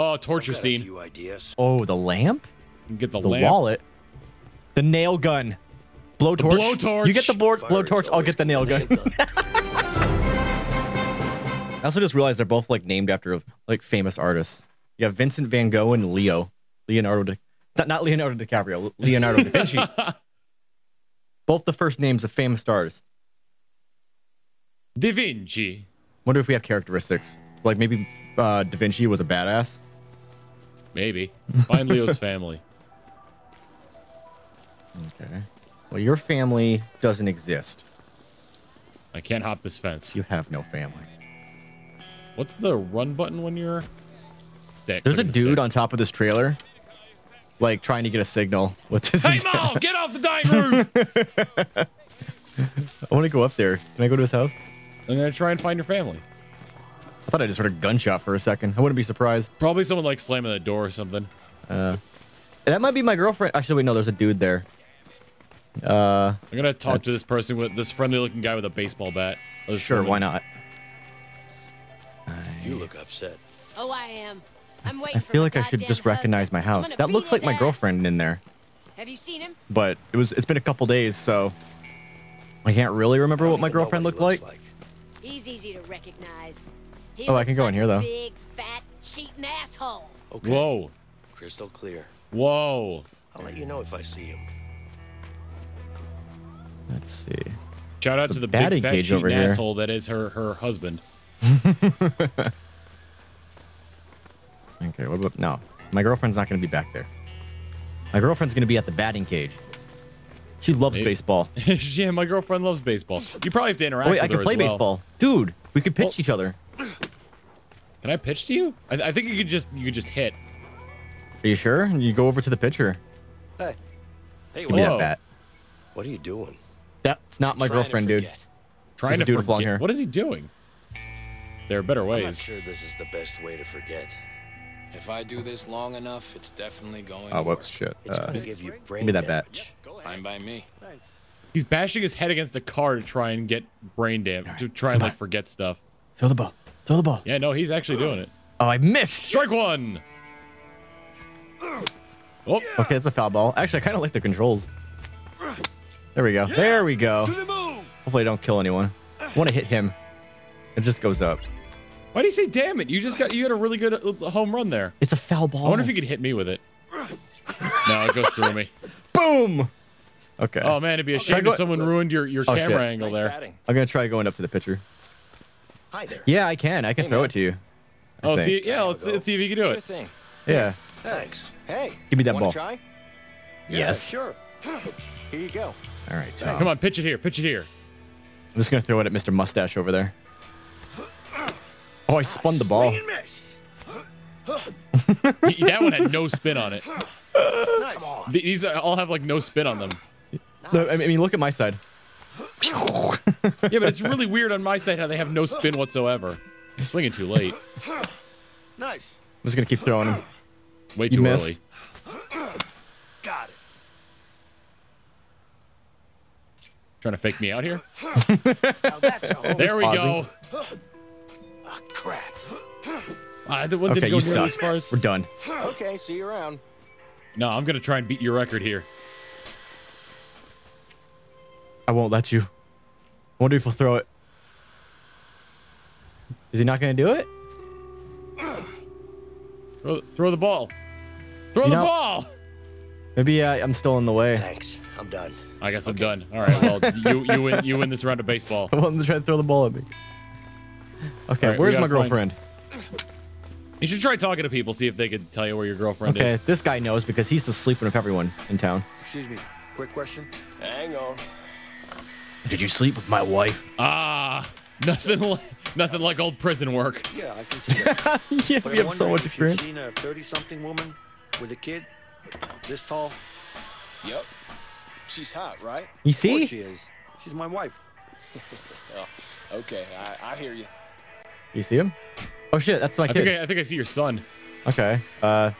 Oh, torture scene. Few ideas. Oh, the lamp? You get the lamp. Wallet. The nail gun. Blowtorch. Blowtorch. You get the blowtorch, I'll get the nail gun. I also just realized they're both like named after like famous artists. You have Vincent van Gogh and Leo. Not Leonardo DiCaprio, Leonardo da Vinci. Both the first names of famous artists. Da Vinci. Wonder if we have characteristics. Like maybe Da Vinci was a badass. Maybe. Find Leo's family. Okay. Well, your family doesn't exist. I can't hop this fence. You have no family. What's the run button when you're... There's a dude on top of this trailer, like trying to get a signal with this. Hey, Mom, get off the dying roof! I want to go up there. Can I go to his house? I'm going to try and find your family. I thought I just heard a gunshot for a second. I wouldn't be surprised. Probably someone like slamming the door or something. That might be my girlfriend. Actually, wait, no, there's a dude there. I'm going to talk to this person with this friendly looking guy with a baseball bat. Sure, why not? You look upset. Oh, I am. I'm waiting. I feel like I should just recognize my house. That looks like my girlfriend in there. Have you seen him? But it's been a couple days, so I can't really remember what my girlfriend looked like. He's easy to recognize. Oh, I can go in here though. Big fat cheating asshole. Okay. Whoa. Crystal clear. Whoa. I'll let you know if I see him. Let's see. Shout out to the big fat cheating asshole that is her husband. Okay, what about... No, my girlfriend's not going to be back there. My girlfriend's going to be at the batting cage. She loves baseball. Yeah, my girlfriend loves baseball. You probably have to interact with her. Wait, I can play baseball. Dude, we could pitch each other. Can I pitch to you? I think you could just hit. Are you sure? You go over to the pitcher. Hey. Hey, whoa. What are you doing? That's not my girlfriend, dude. Trying to forget. Long hair. What is he doing? There are better ways. I'm not sure this is the best way to forget. If I do this long enough, it's definitely going. Oh, whoops, shit. Give me that bat. Yep, fine by me. Thanks. He's bashing his head against the car to try and get brain damage, to try and like forget stuff. Throw the ball. Throw the ball. Yeah, no, he's actually doing it. Oh, I missed. Strike one. Oh, okay, that's a foul ball. Actually, I kind of like the controls. There we go. Yeah. There we go. Hopefully, I don't kill anyone. I want to hit him. It just goes up. Why do you say damn it? You had a really good home run there. It's a foul ball. I wonder if you could hit me with it. No, it goes through me. Boom. Okay. Oh man, it'd be a shame if someone ruined your camera angle there. I'm gonna try going up to the pitcher. Hi there. Yeah, I can throw it to you. Oh, see, yeah, let's see if you can do it. Yeah. Thanks. Hey. Give me that ball. Try? Yes. Yeah, sure. Here you go. All right. Tom. Come on, pitch it here. Pitch it here. I'm just gonna throw it at Mr. Mustache over there. Oh, I spun the ball. That one had no spin on it. Nice. These all have like no spin on them. No, I mean, look at my side. Yeah, but it's really weird on my side how they have no spin whatsoever. I'm swinging too late. Nice. I'm just gonna keep throwing them. Way too early. Got it. Trying to fake me out here. There we go. Oh, crap. Okay, you suck. We're done. Okay, see you around. No, I'm going to try and beat your record here. I won't let you. I wonder if we'll throw it. Is he not going to do it? Throw the ball. Throw the ball! Maybe I'm still in the way. Thanks. I'm done. I guess I'm done. All right, well, you win this round of baseball. I want him to try to throw the ball at me. Okay, right, where's my girlfriend? You should try talking to people, see if they could tell you where your girlfriend is. Okay, this guy knows because he's the sleeping with everyone in town. Excuse me, quick question. Hang on. Did you sleep with my wife? Ah, nothing like old prison work. Yeah, I can see that. Yeah, we have so much experience. Seen a 30-something woman with a kid this tall? Yep. She's hot, right? You see? Of course she is. She's my wife. Oh, okay, I hear you. You see him? Oh shit, that's my kid. I think I see your son. Okay. Hey,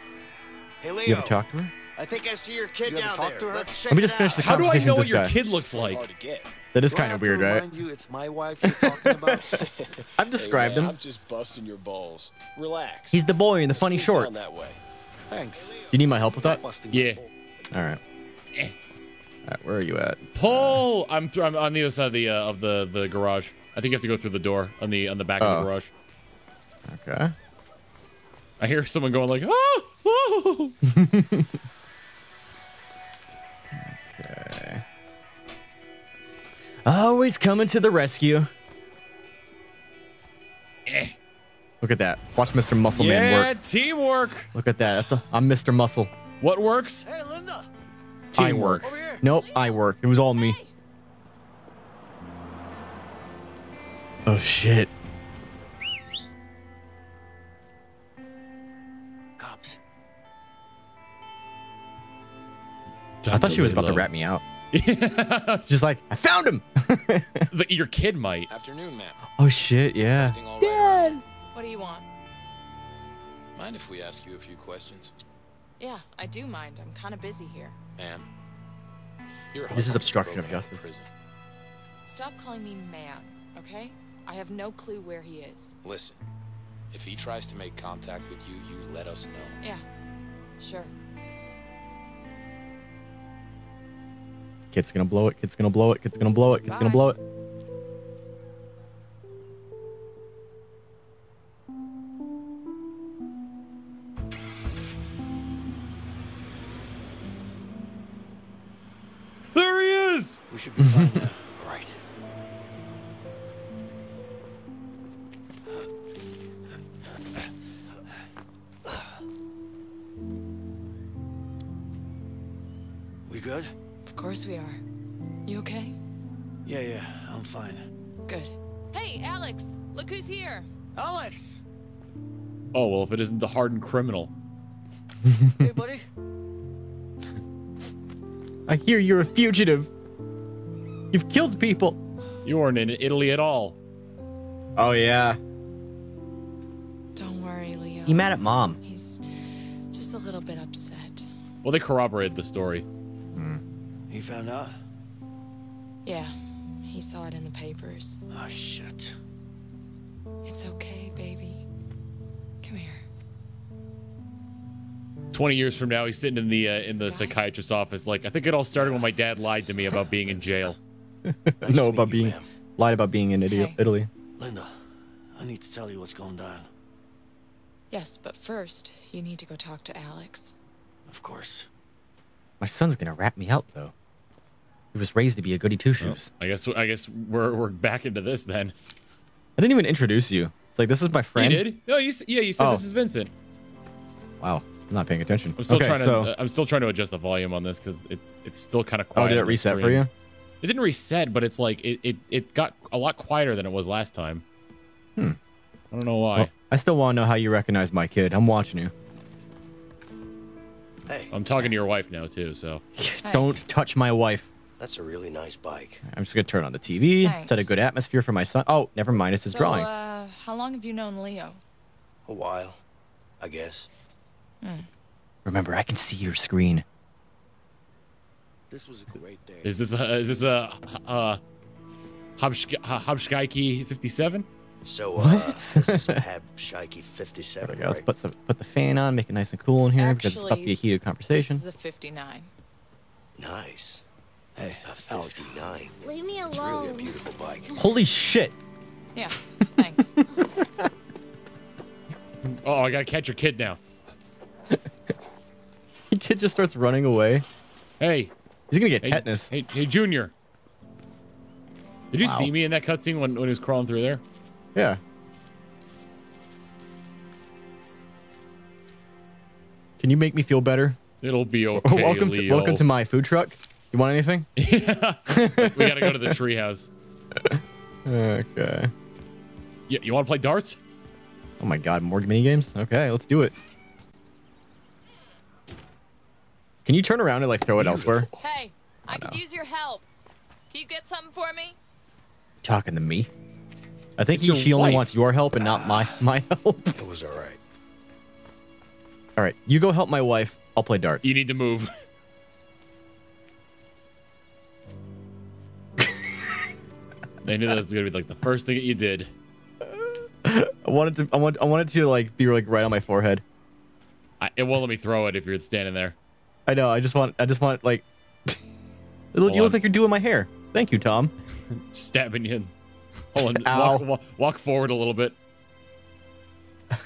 Leo. You ever talk to her? I think I see your kid down there. Let me just finish the conversation. How do I know what your kid looks like? That is kind of weird, right? It's my wife you're talking about. I've described him. I'm just busting your balls. Relax. He's the boy in the funny shorts. Thanks. Do you need my help with that? Yeah. All right. All right, where are you at? Paul, I'm on the other side of the garage. I think you have to go through the door on the back of the garage. Okay. I hear someone going like, "Oh, whoa!" Okay. Always coming to the rescue. Eh. Look at that. Watch Mr. Muscle Man work. Yeah, teamwork. Look at that. That's I'm Mr. Muscle. What works? Hey, Linda. Teamwork. Nope, I worked. It was all me. Oh shit. Cops. I thought she was about to rat me out. Just like, I found him. Your kid might. Afternoon, ma'am. Oh shit, yeah. Dad. What do you want? Mind if we ask you a few questions? Yeah, I do mind. I'm kind of busy here. Ma'am, this is obstruction of justice. Prison. Stop calling me ma'am, okay? I have no clue where he is. Listen, if he tries to make contact with you, you let us know. Yeah, sure. Kid's gonna blow it. Kid's gonna blow it. Kid's gonna blow it. Kid's gonna blow it. We should be fine now. All right. We good? Of course we are. You okay? Yeah, yeah, I'm fine. Good. Hey, Alex, look who's here. Alex. Oh, well, if it isn't the hardened criminal. Hey, buddy. I hear you're a fugitive. You've killed people. You weren't in Italy at all. Oh, yeah. Don't worry, Leo. He mad at Mom. He's just a little bit upset. Well, they corroborated the story. Mm. He found out? Yeah, he saw it in the papers. Oh, shit. It's okay, baby. Come here. 20 years from now, he's sitting in the psychiatrist's office like, I think it all started when my dad lied to me about being in jail. Nice no, about being you, lied about being in Italy. Linda, I need to tell you what's going down. Yes, but first you need to go talk to Alex. Of course. My son's gonna rat me out though. He was raised to be a goody two shoes. Well, I guess we're back into this then. I didn't even introduce you. It's like this is my friend. You did? No, you said this is Vincent. Wow, I'm not paying attention. I'm still trying to adjust the volume on this because it's still kind of quiet. Oh, did it reset for you? It didn't reset, but it's like it got a lot quieter than it was last time. Hmm. I don't know why. Well, I still want to know how you recognize my kid. I'm watching you. Hey. I'm talking to your wife now too, so. Hey. Don't touch my wife. That's a really nice bike. I'm just gonna turn on the TV. Thanks. Set a good atmosphere for my son. Oh, never mind. It's his drawing. How long have you known Leo? A while, I guess. Hmm. Remember, I can see your screen. This was a great day. Is this a Habshiki 57? So this is a Habshiki 57. Let's put the fan on, make it nice and cool in here. Actually, because it's about to be a heated conversation. This is a 59. Nice. Hey, a 59. Leave me alone. It's really a beautiful bike. Holy shit. Yeah. Thanks. Oh, I gotta catch your kid now. The kid just starts running away. Hey. He's gonna get tetanus. Hey, Junior. Did you see me in that cutscene when he was crawling through there? Yeah. Can you make me feel better? It'll be okay. Welcome to my food truck. You want anything? Yeah. We gotta go to the treehouse. Okay. Yeah, you want to play darts? Oh my God, more mini games? Okay, let's do it. Can you turn around and like throw it elsewhere? Hey, I could use your help. Can you get something for me? Talking to me? I think she only wants your help and not my help. It was all right. All right, you go help my wife. I'll play darts. You need to move. I knew that was gonna be like the first thing that you did. I wanted to like be like right on my forehead. It won't let me throw it if you're standing there. I know. I just want like. You look like you're doing my hair. Thank you, Tom. Stabbing you. Hold on. Walk forward a little bit.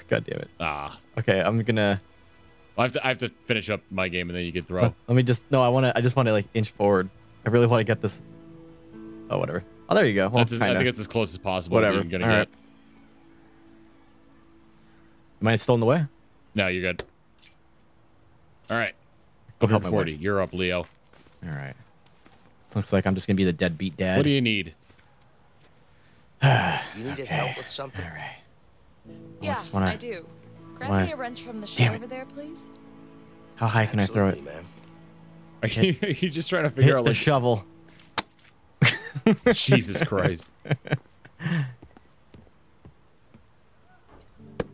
God damn it. Ah. Okay, I'm gonna. I have to finish up my game and then you can throw. Let me just. No, I just want to like inch forward. I really want to get this. Oh, whatever. Oh, there you go. Well, I think it's as close as possible. Whatever. You're gonna get. Am I still in the way? No, you're good. All right. Go help my wife. You're up, Leo. All right. Looks like I'm just gonna be the deadbeat dad. What do you need? You needed help with something. All right. I do. Grab me a wrench from the shelf over there, please. How high can I throw it? Man. Are you just trying to figure out the shovel? Jesus Christ.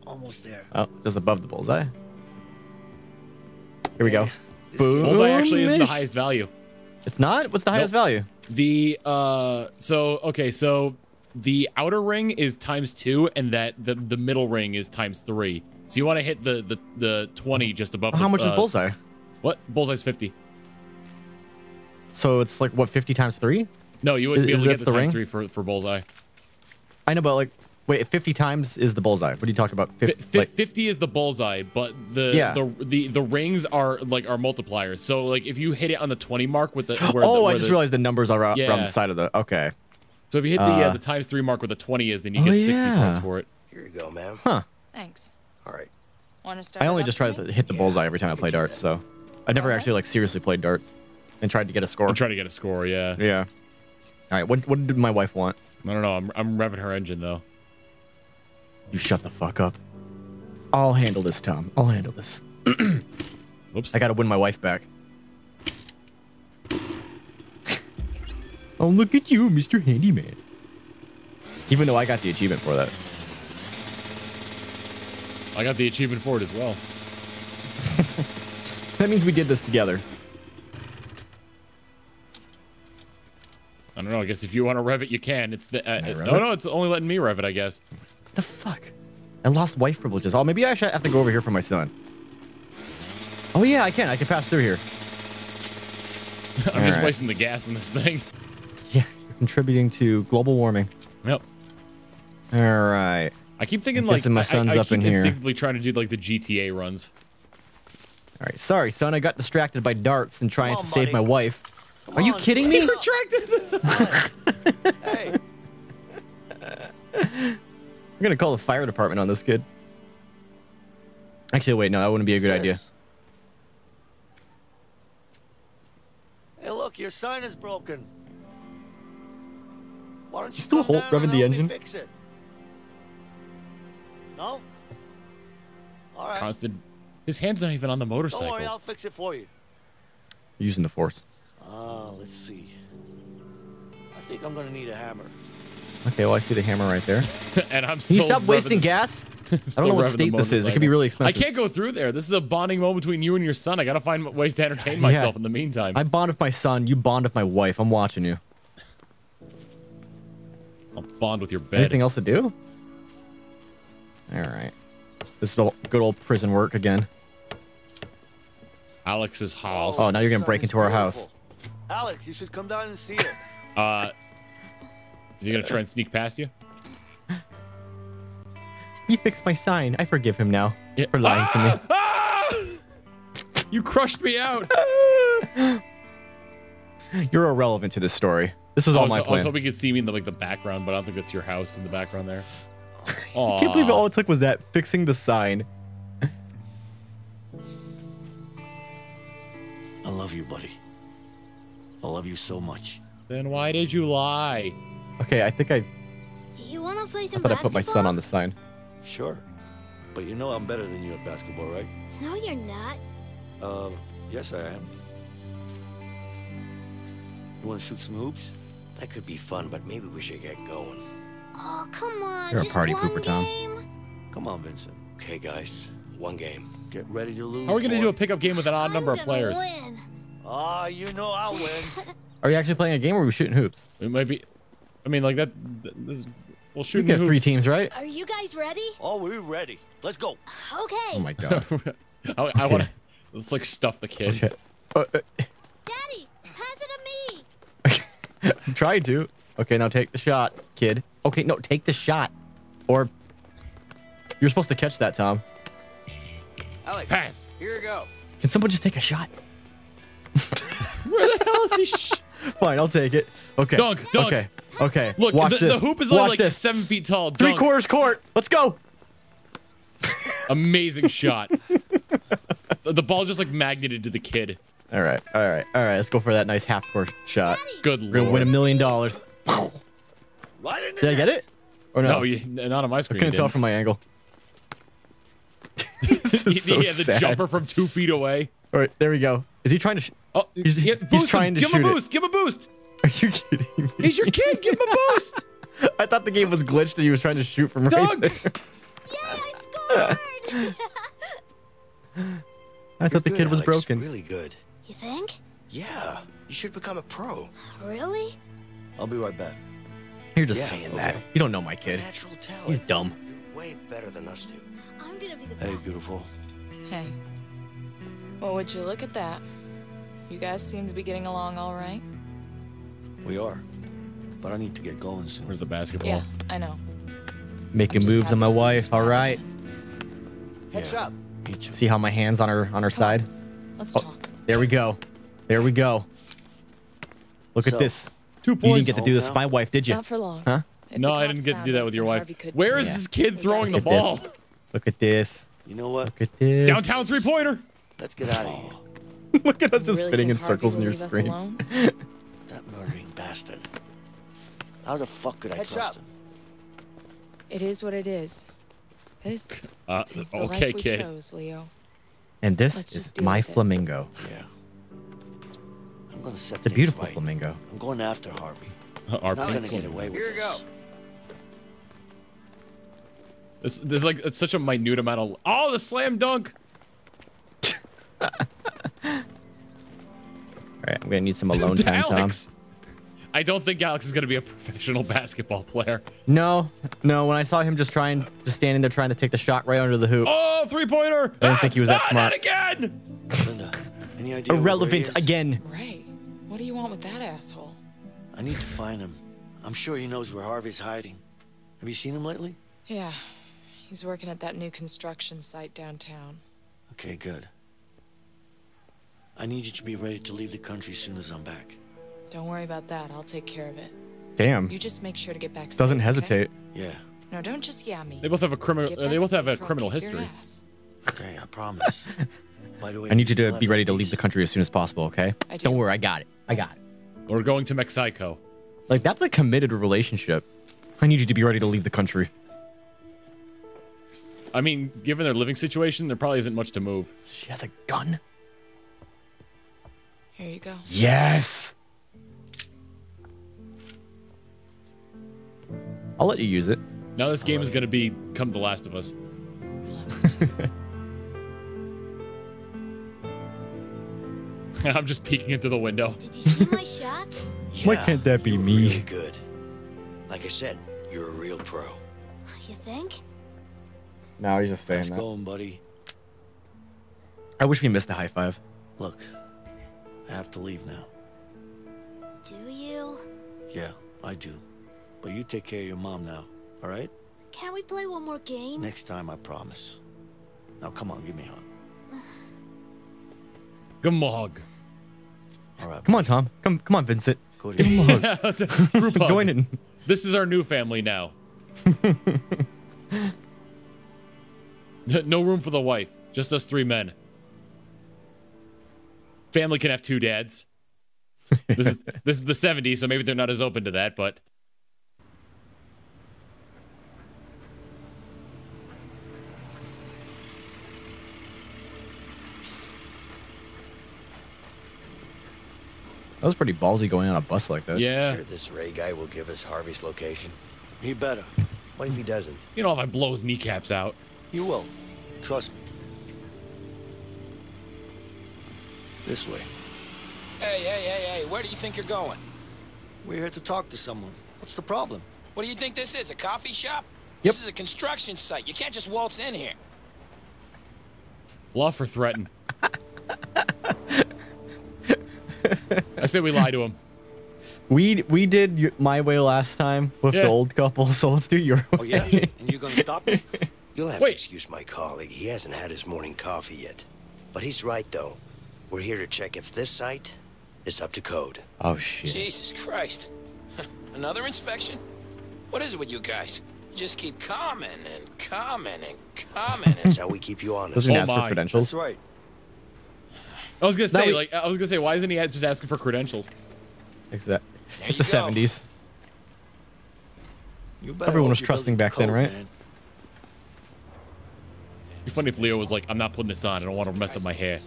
Almost there. Oh, just above the bullseye. Here we go. Boom. Bullseye actually isn't the highest value. It's not? What's the highest value? The so the outer ring is ×2 and the middle ring is ×3. So you want to hit the 20 just above. How much is bullseye? What? Bullseye's 50. So it's like what, 50 times 3? No, you wouldn't be able to get the ×3 for bullseye. I know, but like, wait, 50 times is the bullseye. What are you talking about? 50 is the bullseye, but the rings are multipliers. So like, if you hit it on the 20 mark with the I just realized the numbers are around the side of the okay. So if you hit the ×3 mark with the 20 is, then you get 60 points for it. Here you go, man. Huh. Thanks. All right. Want to start? I only just try to hit the bullseye every time I play darts, so I never actually like seriously played darts and tried to get a score. Yeah. Yeah. All right, what did my wife want? I don't know. I'm revving her engine, though. You shut the fuck up. I'll handle this, Tom. I'll handle this. Oops. I got to win my wife back. Oh, look at you, Mr. Handyman. Even though I got the achievement for that. I got the achievement for it as well. That means we did this together. I don't know. I guess if you want to rev it, you can. It's the no, it's only letting me rev it, I guess. What the fuck? I lost wife privileges. Oh, maybe I should have to go over here for my son. Oh yeah, I can. I can pass through here. I'm just wasting the gas in this thing. Yeah, you're contributing to global warming. Yep. All right. I keep thinking like my son's up in here. I keep instinctively trying to do like the GTA runs. All right. Sorry, son. I got distracted by darts and trying to save my wife. Are you kidding me? Hey. I'm gonna call the fire department on this kid. Actually, wait, no, that wouldn't be a good idea. Hey, look, your sign is broken. Why don't you still revving the engine? Fix it? No. All right. Constant. His hand's not even on the motorcycle. Don't worry, I'll fix it for you. Using the force. Let's see. I think I'm gonna need a hammer. Okay, well I see the hammer right there. And I'm still. Can you stop wasting gas? I don't know what state this is. It could be really expensive. I can't go through there. This is a bonding moment between you and your son. I gotta find ways to entertain myself in the meantime. I bond with my son. You bond with my wife. I'm watching you. I'll bond with your bed. Anything else to do? All right. This is good old prison work again. Alex's house. Oh, now you're gonna break into our house. Alex, you should come down and see it. Is he gonna try and sneak past you? He fixed my sign. I forgive him now for lying to me. You crushed me out. You're irrelevant to this story. This was all my plan. I was hoping you could see me in the, like, the background, but I don't think it's your house in the background there. I can't believe all it took was that fixing the sign. I love you, buddy. I love you so much. Then why did you lie? Okay, I think You wanna play some basketball? I put my son on the sign. Sure, but you know I'm better than you at basketball, right? No, you're not. Yes, I am. You wanna shoot some hoops? That could be fun, but maybe we should get going. Oh, come on, just one game. You're a party pooper, Tom. Come on, Vincent. Okay, guys, one game. Get ready to lose. How are we going to do a pickup game with an odd number of players? Ah, you know I'll win. Are we actually playing a game or are we shooting hoops? It might be. I mean, like that. This, we'll shoot. We have three teams, right? Are you guys ready? Oh, we're ready. Let's go. Okay. Oh my god. I want to. Let's like stuff the kid. Okay. Daddy, pass it to me. I'm trying to. Okay, now take the shot, kid. Okay, no, take the shot. Or you're supposed to catch that, Tom. Alex, pass. Here you go. Can someone just take a shot? Where the hell is he? Fine, I'll take it. Okay. Dunk. Dunk. Okay. Okay. Look, watch this. The hoop is only like 7 feet tall. Dunk. 3/4 court. Let's go. Amazing shot. The ball just like magneted to the kid. All right. All right. All right. Let's go for that nice half-court shot. Good lord. We're gonna win $1 million. Did I get it? Or no? No, not on my screen. I couldn't tell from my angle. This is so sad. Jumper from 2 feet away. All right. There we go. Is he trying to? Oh, he's trying to shoot. Give him a boost. Give him a boost. Are you kidding me? He's your kid. Give him a boost. I thought the game was glitched and he was trying to shoot from right there. Yeah, I scored. I thought the kid was broken. Really good. You think? Yeah. You should become a pro. Really? I'll be right back. You're just saying that. You don't know my kid. He's dumb. You're way better than us two. I'm gonna be the best. Hey, beautiful. Hey. Well, would you look at that? You guys seem to be getting along all right. We are, but I need to get going soon. Where's the basketball? Yeah, I know. Making moves on my wife. All right. Heads up. See how my hand's on her side? Let's talk. There we go. There we go. Look at this. 2 points. You didn't get to do this with my wife, did you? Not for long. Huh? No, I didn't get to do that with your wife. Where is this kid throwing the ball? Look at this. You know what? Look at this. Downtown three-pointer. Let's get out of here. Look at us just spinning in circles in your screen. That murdering bastard. How the fuck could I trust him? It is what it is. This is the life we chose, Leo. And this is my flamingo. Yeah. I'm gonna set. It's a beautiful flamingo. I'm going after Harvey. He's not gonna get away with this. There's like it's such a minute amount of. Oh, the slam dunk. All right, I'm gonna need some alone time, Alex. Tom. I don't think Alex is gonna be a professional basketball player. No, no. When I saw him just standing there trying to take the shot right under the hoop. Oh, three-pointer! I didn't think he was that smart. Again. Linda, any idea? Irrelevant again. Ray, what do you want with that asshole? I need to find him. I'm sure he knows where Harvey's hiding. Have you seen him lately? Yeah, he's working at that new construction site downtown. Okay, good. I need you to be ready to leave the country as soon as I'm back. Don't worry about that. I'll take care of it. Damn. You just make sure to get back. Doesn't hesitate. Okay? Yeah. No, don't just me. They both have a criminal. They both have a criminal history. Okay, I promise. By the way, I need you to be ready to leave the country as soon as possible. Okay. I do. Don't worry. I got it. I got it. We're going to Mexico. Like that's a committed relationship. I need you to be ready to leave the country. I mean, given their living situation, there probably isn't much to move. She has a gun. Here you go. Yes. I'll let you use it. Now this game is going to become The Last of Us. I'm just peeking into the window. Did you see my shots? Yeah, why can't that be me? Really good. Like I said, you're a real pro. You think? No, he's just saying that. Let's go, buddy. I wish we missed a high five. Look. I have to leave now. Do you? Yeah, I do. But you take care of your mom now, all right? Can we play one more game? Next time, I promise. Now, come on, give me a hug. Come on. All right. Come on, Tom. Come on, Vincent. Go give him a hug. Group hug. Join in. This is our new family now. No room for the wife. Just us three men. Family can have two dads. This is the 70s, so maybe they're not as open to that, but that was pretty ballsy going on a bus like that. Yeah. Sure, this Ray guy will give us Harvey's location. He better. What if he doesn't? You know, if I blow his kneecaps out. You will. Trust me. This way. Hey, where do you think you're going? We're here to talk to someone. What's the problem? What do you think this is, a coffee shop? Yep. This is a construction site. You can't just waltz in here. Bluff or threaten? I said we lie to him. We did my way last time with the old couple, so let's do your way. Oh, yeah? And you're going to stop me? You'll have to excuse my colleague. He hasn't had his morning coffee yet. But he's right, though. We're here to check if this site is up to code. Oh, shit. Jesus Christ. Another inspection? What is it with you guys? You just keep coming and coming and coming. That's how we keep you honest. Doesn't ask for credentials. That's right. I was going to say, I was going to say, why isn't he just asking for credentials? Exactly. It's the 70s. Everyone was trusting back then, right? It'd be funny if Leo was like, I'm not putting this on. I don't want to mess up my hair.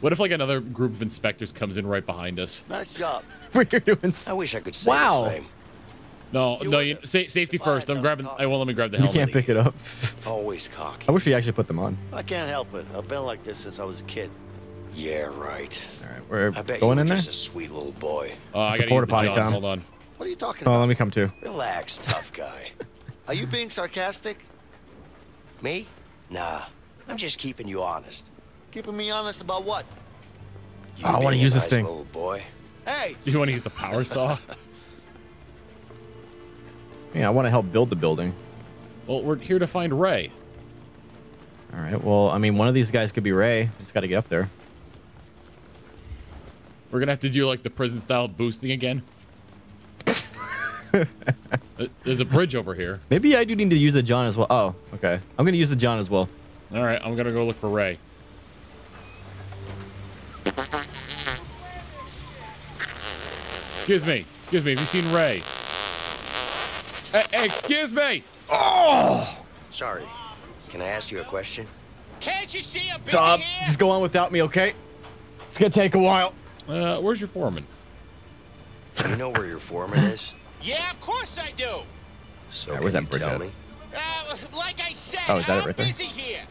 What if like another group of inspectors comes in right behind us? Nice job. We're doing. I wish I could say the same. No, you, safety first. I'm grabbing. I won't let me grab the helmet. You can't pick it up. Always cocky. I wish we actually put them on. I can't help it. I've been like this since I was a kid. Yeah, right. All right, we're going in there. Just a sweet little boy. I got porta potty time. Hold on. What are you talking about? Oh, let me come too. Relax, tough guy. Are you being sarcastic? Me? Nah. I'm just keeping you honest. Keeping me honest about what? I want to use this thing. Little boy. Hey. You want to use the power saw? Yeah, I want to help build the building. Well, we're here to find Ray. All right. Well, I mean, one of these guys could be Ray. Just got to get up there. We're going to have to do like the prison style boosting again. There's a bridge over here. Maybe I do need to use the John as well. Oh, okay. I'm going to use the John as well. All right. I'm going to go look for Ray. Excuse me. Excuse me. Have you seen Ray? Hey, excuse me. Oh, sorry. Can I ask you a question? Can't you see I'm busy here? Just go on without me, okay? It's going to take a while. Where's your foreman? You know where your foreman is? Yeah, of course I do. So where's that bridge at? Like I said, I'm busy here.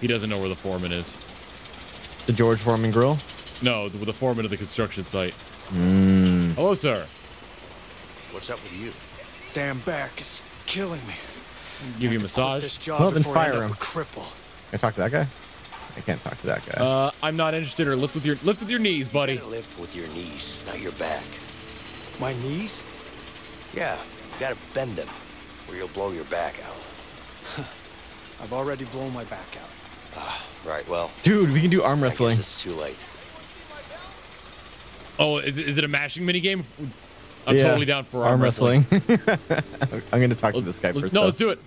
He doesn't know where the foreman is. The George Foreman Grill? No, the foreman of the construction site. Mm. Hello, sir. What's up with you? Damn back is killing me. Give you a massage. Well, then fire him. Cripple. Can I talk to that guy? I can't talk to that guy. I'm not interested. Or lift with your knees, buddy. You gotta lift with your knees, not your back. My knees? Yeah, you gotta bend them, or you'll blow your back out. I've already blown my back out. Right. Well, dude, we can do arm wrestling. I guess it's too late. Oh, is it a mashing mini game? I'm totally down for arm wrestling. I'm gonna talk to this guy first. No, let's do it.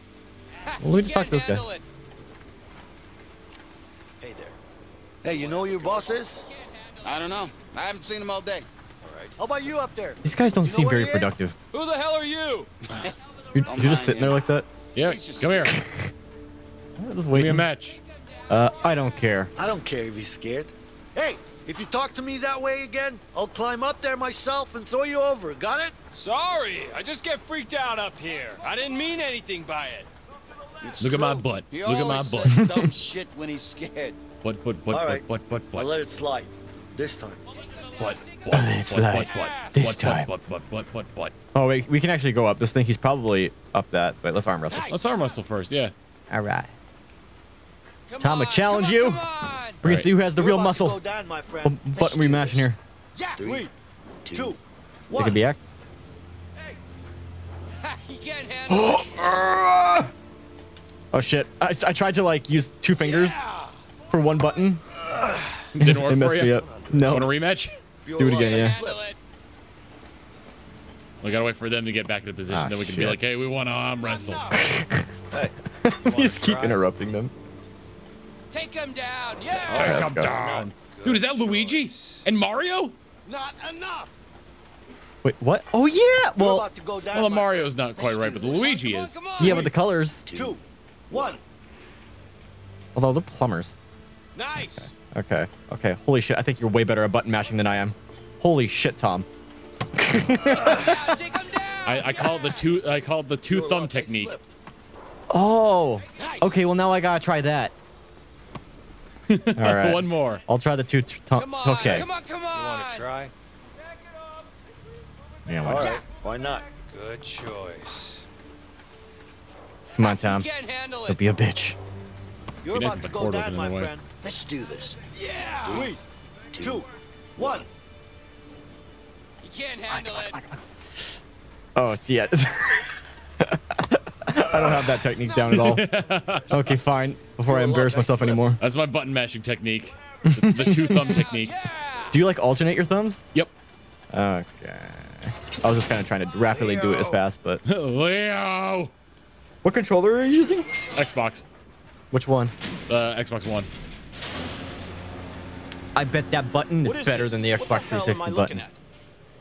Well, we just talk to this guy. Hey, you know who your boss is? I don't know. I haven't seen him all day. All right. How about you up there? These guys don't seem very productive. Who the hell are you? You're just sitting there like that? Yeah. Come here. Just waiting. Give me a match. I don't care. I don't care if he's scared. Hey, if you talk to me that way again, I'll climb up there myself and throw you over. Got it? Sorry, I just get freaked out up here. I didn't mean anything by it. Look at my butt. Look at my butt. He always says dumb shit when he's scared. All right. I let it slide. This time. Oh, wait. We can actually go up this thing. He's probably up that, but let's arm wrestle. Nice. Let's arm wrestle first. Yeah. All right. Tom, I challenge you. We're going to see who has the real muscle. Button rematch in here. Yeah. 3, 2, 1. It could be act. He can't handle it. Oh, shit. I tried to, like, use 2 fingers for 1 button. Didn't work for you? No. Want a rematch? Do it again, yeah. We gotta wait for them to get back into position, then we can be like, hey, we want to arm wrestle. Just keep interrupting them. Take him down, yeah! Take him down! Dude, is that Luigi? And Mario? Not enough! Wait, what? Oh, yeah! Well, the Mario's not quite right, but the Luigi is. Yeah, but the colors. 2, 1. Although the plumbers. Nice. Okay. Holy shit. I think you're way better at button mashing than I am. Holy shit, Tom. I called the two thumb technique. Oh. Okay. Well, now I gotta try that. All right. One more. I'll try the two. Okay. Come on. You want to try? Yeah, all right. Why not? Good choice. Come on, Tom. Don't be a bitch. You're about to go down, my friend. Let's do this. Yeah. 3, 2, 1. You can't handle it. Oh, yeah. I don't have that technique down at all. Okay, fine. Before I embarrass myself anymore. That's my button mashing technique. The two thumb technique. Do you like alternate your thumbs? Yep. Okay. I was just kind of trying to rapidly do it as fast, but. Leo! What controller are you using? Xbox. Which one? Xbox One. I bet that button is better than the Xbox 360 button.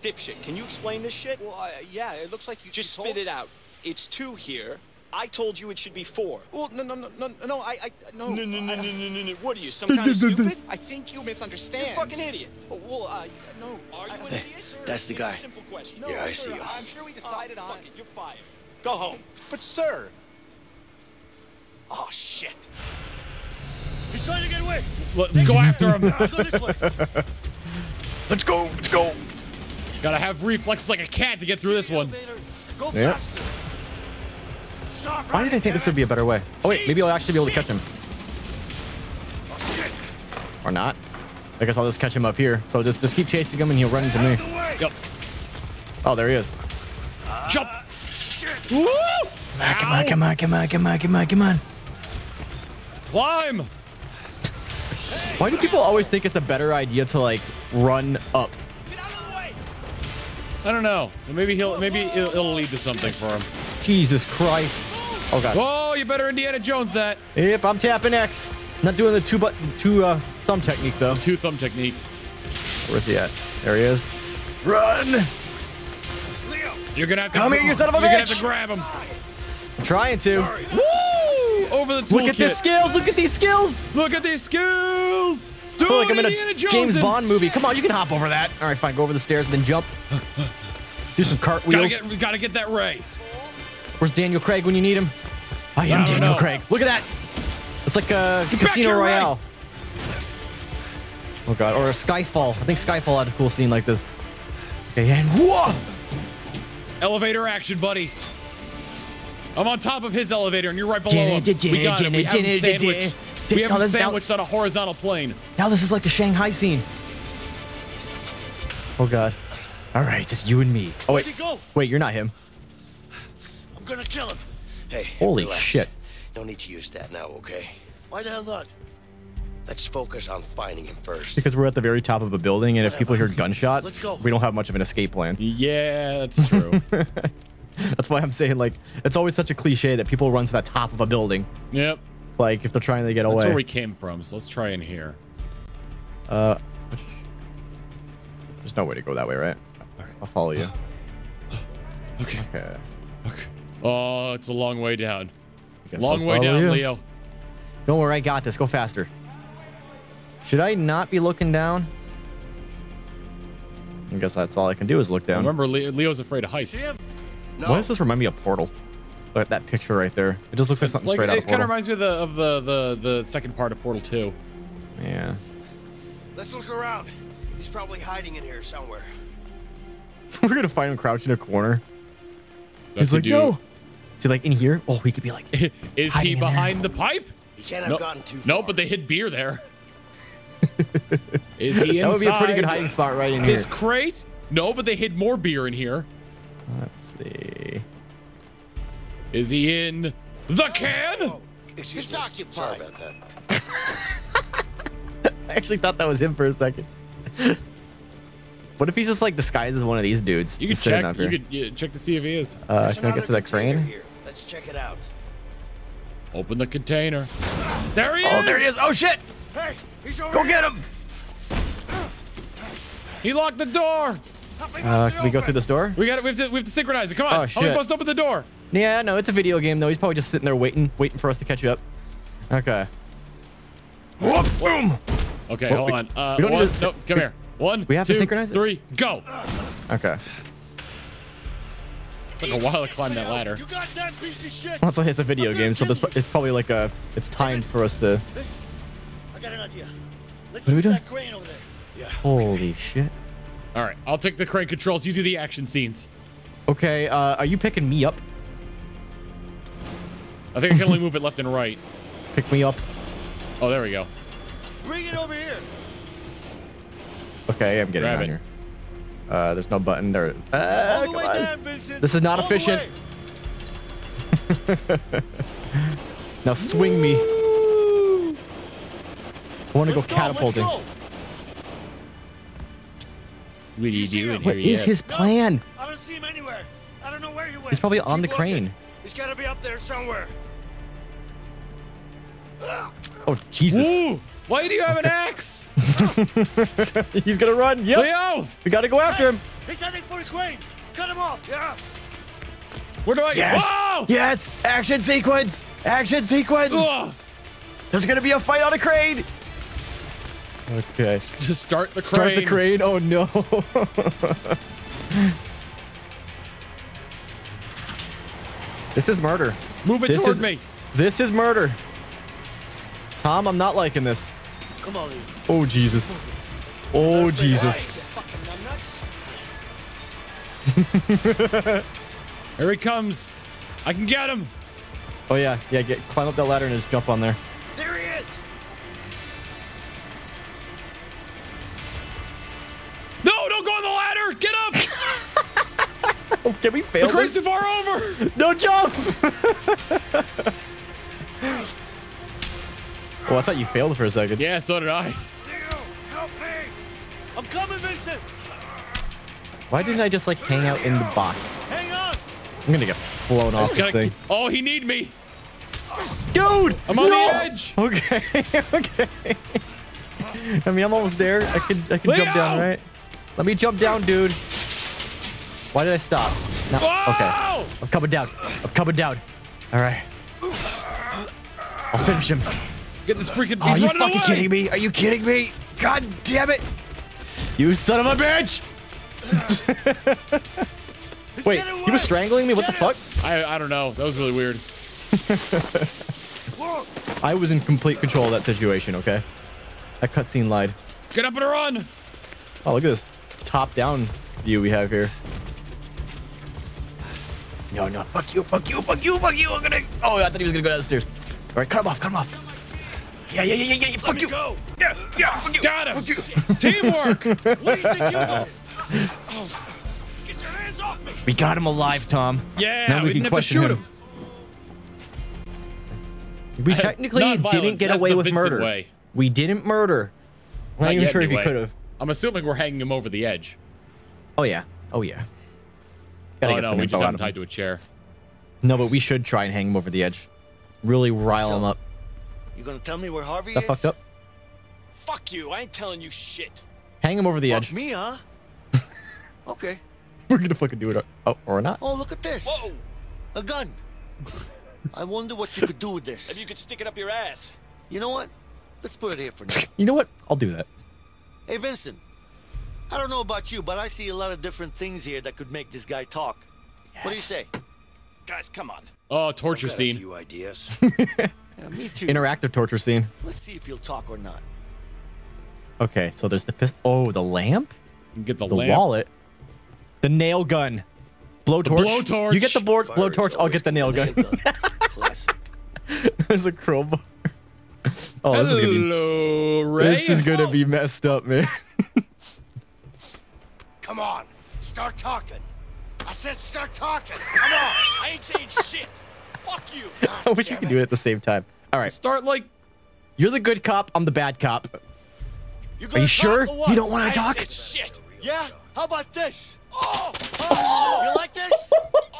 Dipshit, can you explain this shit? Well, yeah, it looks like you just spit it out. It's 2 here. I told you it should be 4. Well, no, no. What are you, some kind of stupid? I think you misunderstand. You're a fucking idiot. Well, no. Are you an idiot, sir? That's the guy. It's a simple question. Yeah, I see you. I'm sure we decided on it. You're fired. Go home. But, sir. Oh, shit. He's trying to get away. Let's go after him. I'll go this way. Let's go. Let's go. Gotta have reflexes like a cat to get through this one. Yeah. Why did I think this would be a better way? Oh wait, maybe I'll actually be able to catch him. Or not. I guess I'll just catch him up here. So just keep chasing him and he'll run into me. Yep. Oh, there he is. Jump! Woo! Come on. Climb! Why do people always think it's a better idea to like run up? I don't know. Maybe it'll lead to something for him. Jesus Christ! Oh God! Oh, you better Indiana Jones that. Yep, I'm tapping X. Not doing the two thumb technique though. The two thumb technique. Where's he at? There he is. Run! Leo, you're gonna have to come here, you son of a bitch! You're gonna have to grab him. I'm trying to. Sorry. Woo! Over the toolkit. Look at the skills! Look at these skills! Look at these skills! I feel like I'm in a James Bond movie. Come on, you can hop over that. All right, fine. Go over the stairs and then jump. Do some cartwheels. Gotta get that Ray. Where's Daniel Craig when you need him? I am Daniel Craig. Look at that. It's like a Casino Royale. Oh, God. Or a Skyfall. I think Skyfall had a cool scene like this. Okay, and whoa! Elevator action, buddy. I'm on top of his elevator, and you're right below him. We got him. We have him sandwiched. We have him sandwiched on a horizontal plane. Now this is like the Shanghai scene. Oh, God. All right, just you and me. Oh, wait. Wait, you're not him. I'm going to kill him. Hey, holy shit. No need to use that now, okay? Why the hell not? Let's focus on finding him first. Because we're at the very top of a building, and if people hear gunshots, we don't have much of an escape plan. Yeah, that's true. That's why I'm saying, like, it's always such a cliche that people run to the top of a building. Yep. Like, if they're trying to get away. That's where we came from, so let's try in here. There's no way to go that way, right? All right. I'll follow you. Okay. Oh, it's a long way down. Long way down, Leo. Don't worry, I got this. Go faster. Should I not be looking down? I guess that's all I can do is look down. Remember, Leo's afraid of heights. No. Why does this remind me of Portal? But that picture right there. It just looks like something straight out of Portal. It kind of reminds me of the second part of Portal 2. Yeah. Let's look around. He's probably hiding in here somewhere. We're going to find him crouched in a corner. He's like, no. Is he like in here? Oh, he could be like. Is he behind the pipe? He can't have gotten too far. No, but they hid beer there. Is he inside? That would be a pretty good hiding spot right in here. This crate? No, but they hid more beer in here. Let's see. Is he in the can? Oh, excuse me. Sorry about that. I actually thought that was him for a second. What if he's just like disguised as one of these dudes? You can check. You could check to see if he is. Can I get to that crane? Here. Let's check it out. Open the container. There he is. Oh, there he is. Oh shit! Hey, he's over here. Get him. He locked the door. Can we go through this door? We have to synchronize it. Come on. Oh, shit. Oh, we must open the door. Yeah, no, it's a video game though. He's probably just sitting there waiting for us to catch you up. Okay. Whoop, boom. Okay, hold on. Come here. One. We have to synchronize. 3, go. Okay. It took a while to climb that ladder. You got that piece of shit. Well, it's a video game, so it's probably like it's timed for us to. I got an idea. Let's use that crane over there. Yeah. Holy shit. All right, I'll take the crane controls. You do the action scenes. Okay, are you picking me up? I think I can only move it left and right. Pick me up. Oh, there we go. Bring it over here. Okay, I'm getting out here. There's no button there. All the way down, Vincent. This is not efficient. Now swing me. I want to go catapulting. Go. What are you doing? What is his plan? No, I don't see him anywhere. I don't know where he went. He's probably on the crane. He's got to be up there somewhere. Oh, Jesus. Ooh, why do you have an axe? He's going to run. Yep. Leo! We got to go after him. He's heading for a crane. Cut him off. Yeah. Where do I? Yes. Whoa! Yes. Action sequence. Action sequence. Ugh. There's going to be a fight on a crane. Okay. To start the crane. Start the crane. Oh, no. This is murder. Move it towards me. This is murder. Tom, I'm not liking this. Come on, Leo. Oh, Jesus. Oh, Jesus. Here he comes. I can get him. Oh, yeah. Yeah, climb up that ladder and just jump on there. There he is. No, don't go on the ladder. Get up. Can we fail this? The crane's too far over. No, jump. Oh, I thought you failed for a second. Yeah, so did I. Leo, help me. I'm coming, Vincent. Why didn't I just, like, hang out in the box? Hang on. I'm going to get blown off this thing. Oh, he need me. Dude. I'm on the edge. Okay. Okay. I mean, I'm almost there. I can jump down, right? Let me jump down, dude. Why did I stop? No. Oh! Okay. I'm coming down. I'm coming down. All right. I'll finish him. Get this freaking. Oh, are you fucking kidding me? Are you kidding me? God damn it! You son of a bitch! Wait, he was strangling me. What the fuck? I don't know. That was really weird. I was in complete control of that situation. Okay, that cutscene lied. Get up and run! Oh, look at this top-down view we have here. No, no, fuck you, fuck you, fuck you, fuck you! I'm gonna. Oh, I thought he was gonna go down the stairs. All right, cut him off, cut him off. Yeah, fuck you. Go. Yeah, fuck you. Got him. Teamwork. What do you think you got? Oh. Get your hands off me. We got him alive, Tom. Yeah, now we didn't have to shoot him. We technically didn't get away with murder. Way. We didn't murder. I'm not even sure if you could have. I'm assuming we're hanging him over the edge. Oh, yeah. Oh, yeah. Oh, no, we just have him tied to a chair. No, but we should try and hang him over the edge. Really rile him up. You gonna tell me where Harvey is? That fucked up. Fuck you! I ain't telling you shit. Hang him over the edge. Fuck me, huh? Okay. We're gonna fucking do it. Oh, or not? Oh, look at this! Whoa! A gun. I wonder what you could do with this. If you could stick it up your ass. You know what? Let's put it here for now. You know what? I'll do that. Hey, Vincent. I don't know about you, but I see a lot of different things here that could make this guy talk. Yes. What do you say? Guys, come on. Oh, torture scene. A few ideas. Yeah, me too. Interactive torture scene. Let's see if you'll talk or not. Okay, so there's the pistol. Oh, the lamp? You get the lamp. Wallet. The nail gun. Blowtorch. Blowtorch. You get the blowtorch. I'll get the nail gun. Classic. There's a crowbar. Oh, this is gonna be. Ray. This is gonna be messed up, man. Come on, start talking. I said start talking. Come on, I ain't saying shit. Fuck you. I wish we could do it at the same time. All right. Start like. You're the good cop. I'm the bad cop. Are you sure you don't want to talk? Shit. Yeah. How about this? Oh. You like this?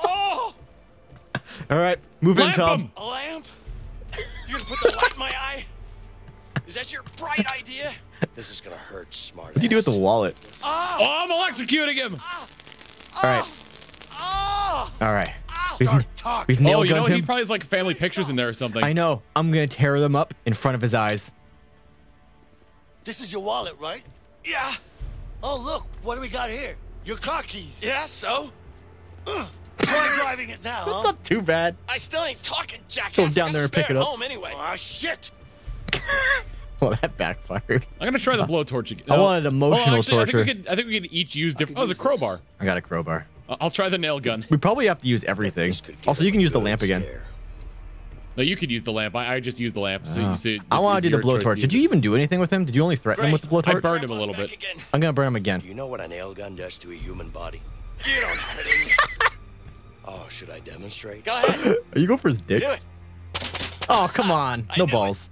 Oh. All right. Move in, Tom. A lamp. You're gonna put the light in my eye. Is that your bright idea? This is gonna hurt, smart. What do you do with the wallet? Oh, I'm electrocuting him. All right. All right. We've nailed him. Oh, you know, he probably has like family pictures in there or something. I know. I'm going to tear them up in front of his eyes. This is your wallet, right? Yeah. Oh, look. What do we got here? Your car keys. Yeah, so? Try driving it now, huh? That's not too bad. I still ain't talking, jackass. Go down there and pick it up. Home anyway. Oh, shit. Well, that backfired. I'm gonna try the blowtorch again. No. I wanted emotional torture. I think we could each use different. Oh, there's a crowbar. I got a crowbar. I'll try the nail gun. We probably have to use everything. Also, you can use the lamp again. No, you could use the lamp. I just used the lamp. So you see, I want to do the blowtorch. Did you even do anything with him? Did you only threaten him with the blowtorch? I burned him a little bit. I'm gonna burn him again. You know what a nail gun does to a human body? You don't have it in you. Oh, should I demonstrate? Go ahead. Are you going for his dick? Do it. Oh, come on. No balls.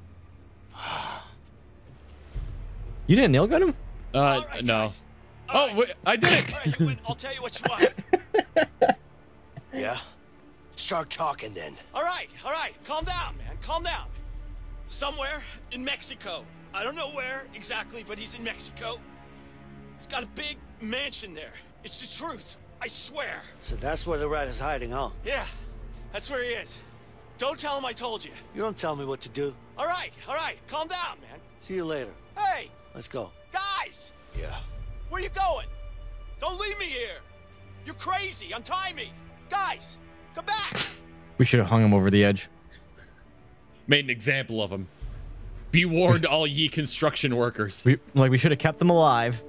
You didn't nail gun him? Right, no. Oh, right. I did it. Right, Quinn, I'll tell you what you want. Yeah? Start talking then. All right. Calm down, man. Calm down. Somewhere in Mexico. I don't know where exactly, but he's in Mexico. He's got a big mansion there. It's the truth. I swear. So that's where the rat is hiding, huh? Yeah, that's where he is. Don't tell him I told you. You don't tell me what to do. All right, calm down, man. See you later. Hey! Let's go. Guys! Yeah? Where you going? Don't leave me here! You're crazy, untie me! Guys, come back! We should have hung him over the edge. Made an example of him. Be warned, all ye construction workers. We should have kept them alive.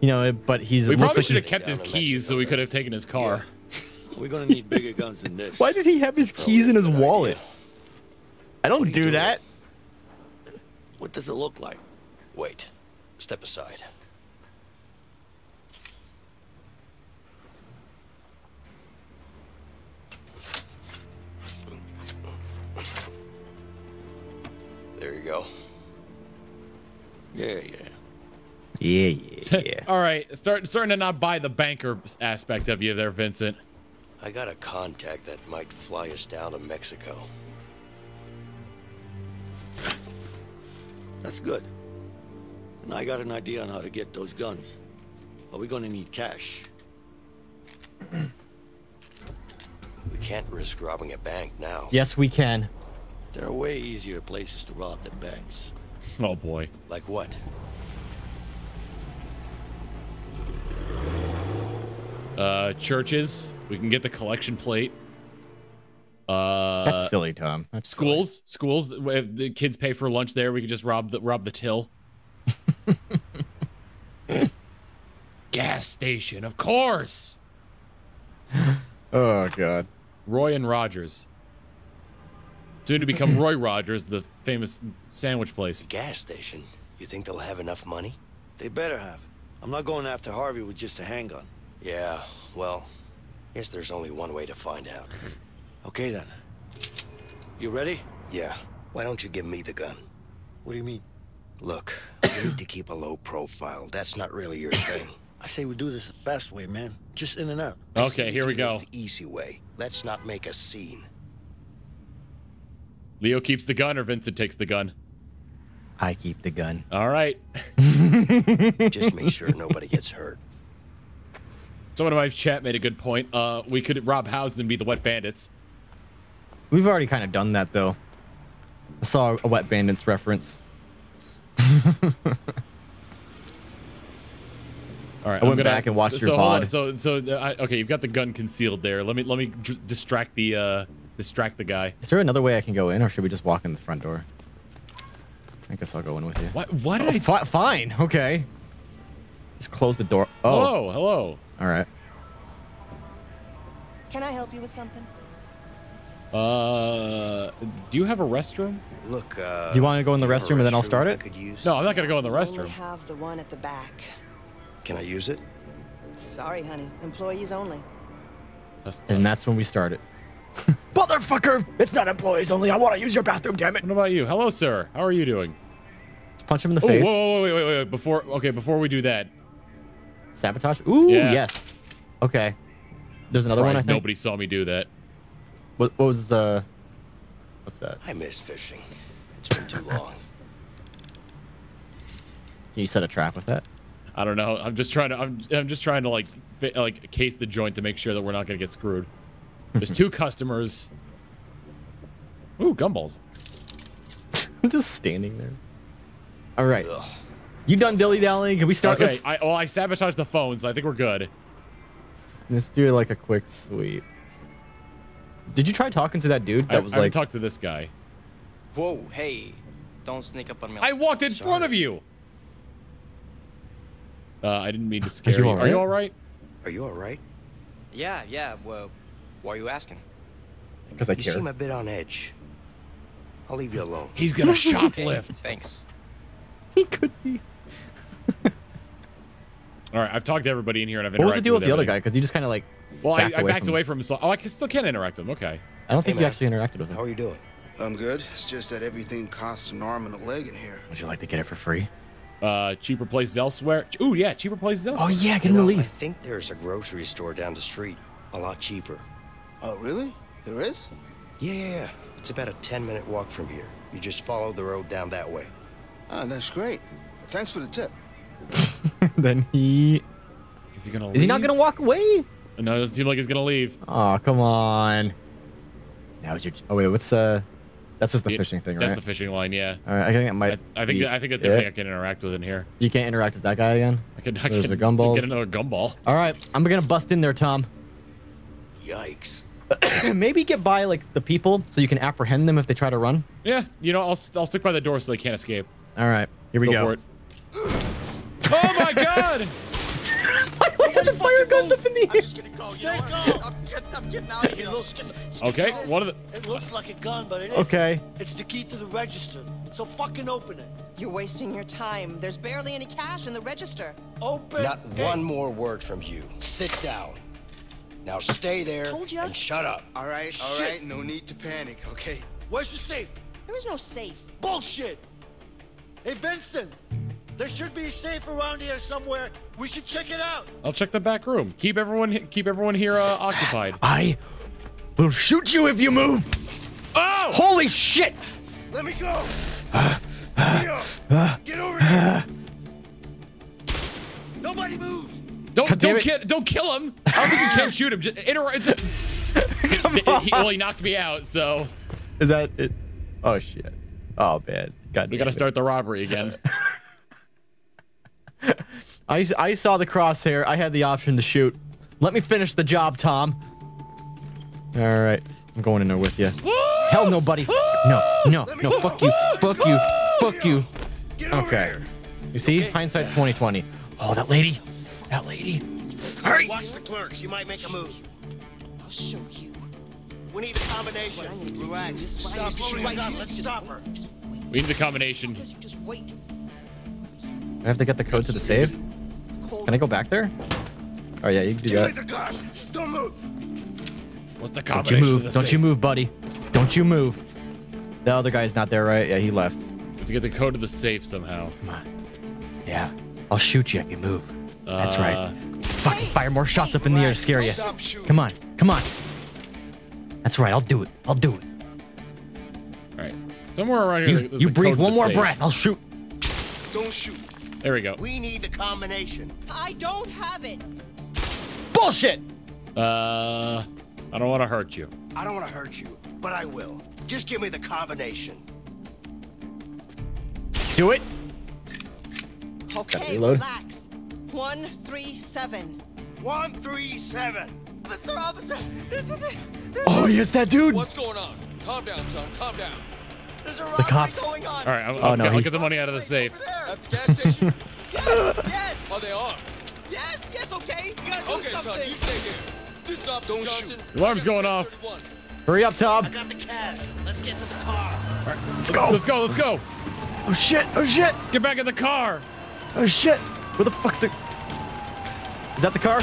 You know, but he's... We probably should have kept his keys so we could have taken his car. Yeah. We're going to need bigger guns than this. Why did he have his keys in his wallet? I don't do that. What does it look like? Wait. Step aside. There you go. Yeah, yeah. Yeah. All right, starting to not buy the banker aspect of you there, Vincent. I got a contact that might fly us down to Mexico. That's good. And I got an idea on how to get those guns. But we're gonna need cash. We can't risk robbing a bank now. Yes, we can. There are way easier places to rob than banks. Oh boy. Like what? Churches. We can get the collection plate. That's silly, Tom. That's schools. Silly. Schools. If the kids pay for lunch there, we could just rob the till. Gas station, of course. Oh God. Roy and Rogers. Soon to become Roy Rogers, the famous sandwich place. Gas station. You think they'll have enough money? They better have. I'm not going after Harvey with just a handgun. Yeah, well, I guess there's only one way to find out. Okay, then. You ready? Yeah. Why don't you give me the gun? What do you mean? Look, we need to keep a low profile. That's not really your thing. I say we do this the fast way, man. Just in and out. Okay, here we go. The easy way. Let's not make a scene. Leo keeps the gun or Vincent takes the gun? I keep the gun. All right. Just make sure nobody gets hurt. Someone in my chat made a good point. We could rob houses and be the wet bandits. We've already kind of done that, though. I saw a wet bandits reference. All right, I went back and watched your VOD. Okay, you've got the gun concealed there. Let me distract the guy. Is there another way I can go in, or should we just walk in the front door? I guess I'll go in with you. What did fine. Okay. Just close the door. Oh. Hello. All right. Can I help you with something? Do you have a restroom? Look, do you want to go in the restroom and then I'll start it? No, I'm not going to go in the restroom. I have the one at the back. Can I use it? Sorry, honey. Employees only. And that's when we start it. Motherfucker! It's not employees only. I want to use your bathroom, damn it. What about you? Hello, sir. How are you doing? Let's punch him in the face. Whoa, wait. Before we do that. Sabotage? Ooh, yeah. Yes. Okay. There's another one, I think. Nobody saw me do that. What was the... What's that? I miss fishing. It's been too long. Can you set a trap with that? I don't know. I'm just trying to like case the joint to make sure that we're not going to get screwed. There's two customers. Ooh, gumballs. I'm just standing there. All right. Ugh. You done dilly-dallying? Can we start this? Well, I sabotaged the phone, so I think we're good. Let's do like a quick sweep. Did you try talking to that dude? I talked to this guy. Whoa, hey. Don't sneak up on me. I walked in front of you. I didn't mean to scare you. Are you all right? Are you all right? Yeah, yeah. Well, why are you asking? Because I care. You seem a bit on edge. I'll leave you alone. He's gonna shoplift. Thanks. He could be. All right, I've talked to everybody in here, and I've interacted. What was the deal with the other guy? Because you just kind of like. Well, I backed away from him. So, oh, I still can't interact with him. Okay. I don't think you actually interacted with him. How are you doing? I'm good. It's just that everything costs an arm and a leg in here. Would you like to get it for free? Cheaper places elsewhere. Ooh, yeah, cheaper places elsewhere. Oh yeah, get the lead. I think there's a grocery store down the street, a lot cheaper. Oh really? There is? Yeah, it's about a 10-minute walk from here. You just follow the road down that way. Oh, that's great. Thanks for the tip. Then is he gonna leave? Is he not gonna walk away? No, it doesn't seem like he's gonna leave. Oh come on. Now's your. Oh wait, what's That's just the fishing thing, right? That's the fishing line, yeah. All right, I think it might. I think that's everything I can interact with in here. You can't interact with that guy again. There's a gumball. Get another gumball. All right, I'm gonna bust in there, Tom. Yikes. Maybe get by like the people so you can apprehend them if they try to run. Yeah, you know, I'll stick by the door so they can't escape. All right, here we go. For it. Oh my God! The fire goes up in the air. I'm just gonna go. You know what? I'm getting out of here. Okay, one of the. It looks like a gun, but it isn't. Okay. It's the key to the register. So fucking open it. You're wasting your time. There's barely any cash in the register. Open. Not one more word from you. Sit down. Now stay there and shut up. All right. All right. No need to panic. Okay. Where's the safe? There is no safe. Bullshit. Hey, Benson. There should be a safe around here somewhere. We should check it out. I'll check the back room. Keep everyone here occupied. I will shoot you if you move. Oh! Holy shit! Let me go. Get over here. Nobody moves. Don't kill him. I don't think you can shoot him. Just interact. Well, he knocked me out. So. Is that it? Oh shit. Oh man. God. We gotta start the robbery again. I saw the crosshair. I had the option to shoot. Let me finish the job, Tom. All right, I'm going in there with you. Hell, no, buddy. No. Fuck you. Fuck you. Okay. You see, hindsight's 20/20. Oh, that lady. Hurry. Watch the clerk. She might make a move. I'll show you. We need a combination. Relax. Stop loading the gun. Let's stop her. We need the combination. Just wait. I have to get the code to the save. Can I go back there? Oh yeah, you can do that. Don't move. What's the combination? Don't you move, buddy. Don't you move. The other guy's not there, right? Yeah, he left. We have to get the code to the safe somehow. Come on. Yeah, I'll shoot you if you move. That's right. Fucking fire more shots up in the air, scare you. Come on, come on. That's right. I'll do it. All right. Somewhere around here. You breathe one more breath. I'll shoot. Don't shoot. There we go. We need the combination. I don't have it. Bullshit. I don't want to hurt you. I don't want to hurt you, but I will. Just give me the combination. Do it. Okay, relax. 137. 137. Mr. Officer, there's oh, it's that dude. What's going on? Calm down, son. Calm down. The cops. All right, I'll get the money out of the safe. At the gas station? Yes. Oh, they are. Yes. Okay. You gotta do something. Son, you stay here. This is Officer Johnson. Alarm's going off. Hurry up, Tom. I got the cash. Let's get to the car. All right, let's go. Oh shit. Get back in the car. Oh shit. Where the fuck's the? Is that the car?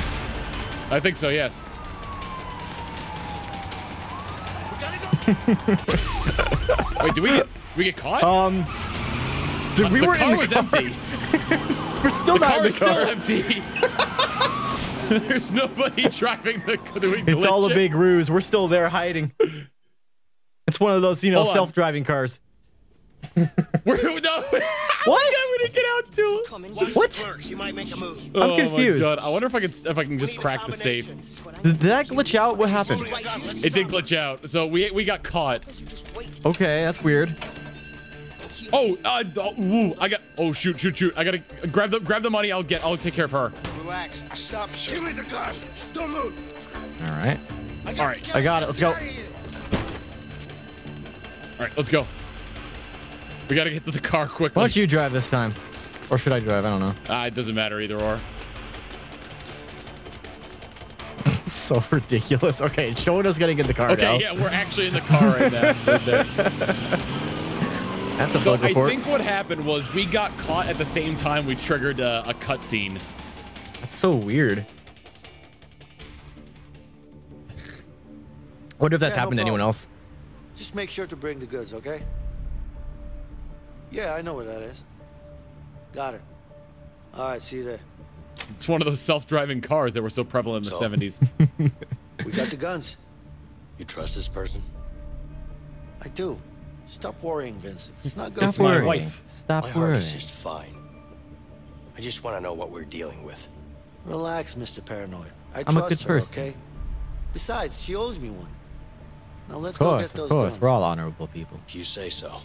I think so. Yes. Wait, did we get caught? We were in the car. Was empty. We're still the not car in the is car. Still empty. There's nobody driving the car. It's all a big ruse. We're still there hiding. It's one of those, you know, self-driving cars. What? Yeah, we didn't get out too. What? She might make a move. I'm confused. Oh my God. I wonder if I can just crack the safe. Did that glitch out? What happened? It did glitch out. So we got caught. Okay, that's weird. Oh shoot. I gotta grab the money. I'll take care of her. Relax. Stop shooting. Give me the gun. Don't move. All right. I got it. Let's go. All right, let's go. We got to get to the car quickly. Why don't you drive this time? Or should I drive? I don't know. It doesn't matter either or. So ridiculous. Okay, Shoda's going to get the car now. Okay, yeah, we're actually in the car right now. That's a bug report. I think what happened was we got caught at the same time we triggered a cutscene. That's so weird. I wonder if that's happened to anyone else. Just make sure to bring the goods, okay? Yeah, I know where that is. Got it. All right, see you there. It's one of those self-driving cars that were so prevalent in the 70s. We got the guns. You trust this person? I do. Stop worrying, Vincent. It's not good for my wife. Stop worrying. My heart is just fine. I just want to know what we're dealing with. Relax, Mr. Paranoid. I'm a good person. Okay? Besides, she owes me one. Now let's go get those guns. Of course, we're all honorable people. If you say so.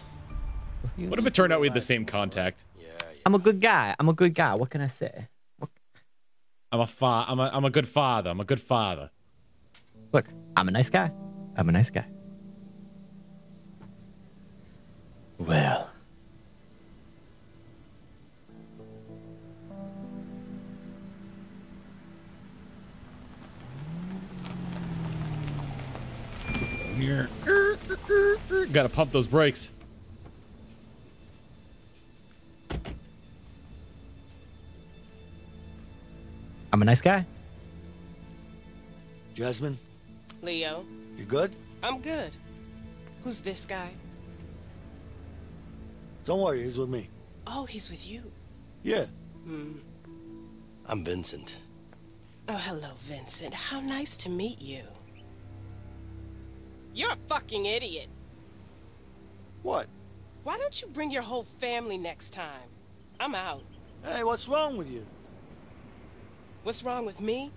What if it turned out we had the same contact? Yeah, yeah. I'm a good guy. I'm a good guy. What can I say? I'm a good father. I'm a good father. Look, I'm a nice guy. I'm a nice guy. Well. Here. Gotta pump those brakes. I'm a nice guy. Jasmine? Leo? You good? I'm good. Who's this guy? Don't worry, he's with me. Oh, he's with you? Yeah. Hmm. I'm Vincent. Oh, hello, Vincent. How nice to meet you. You're a fucking idiot. What? Why don't you bring your whole family next time? I'm out. Hey, what's wrong with you? What's wrong with me?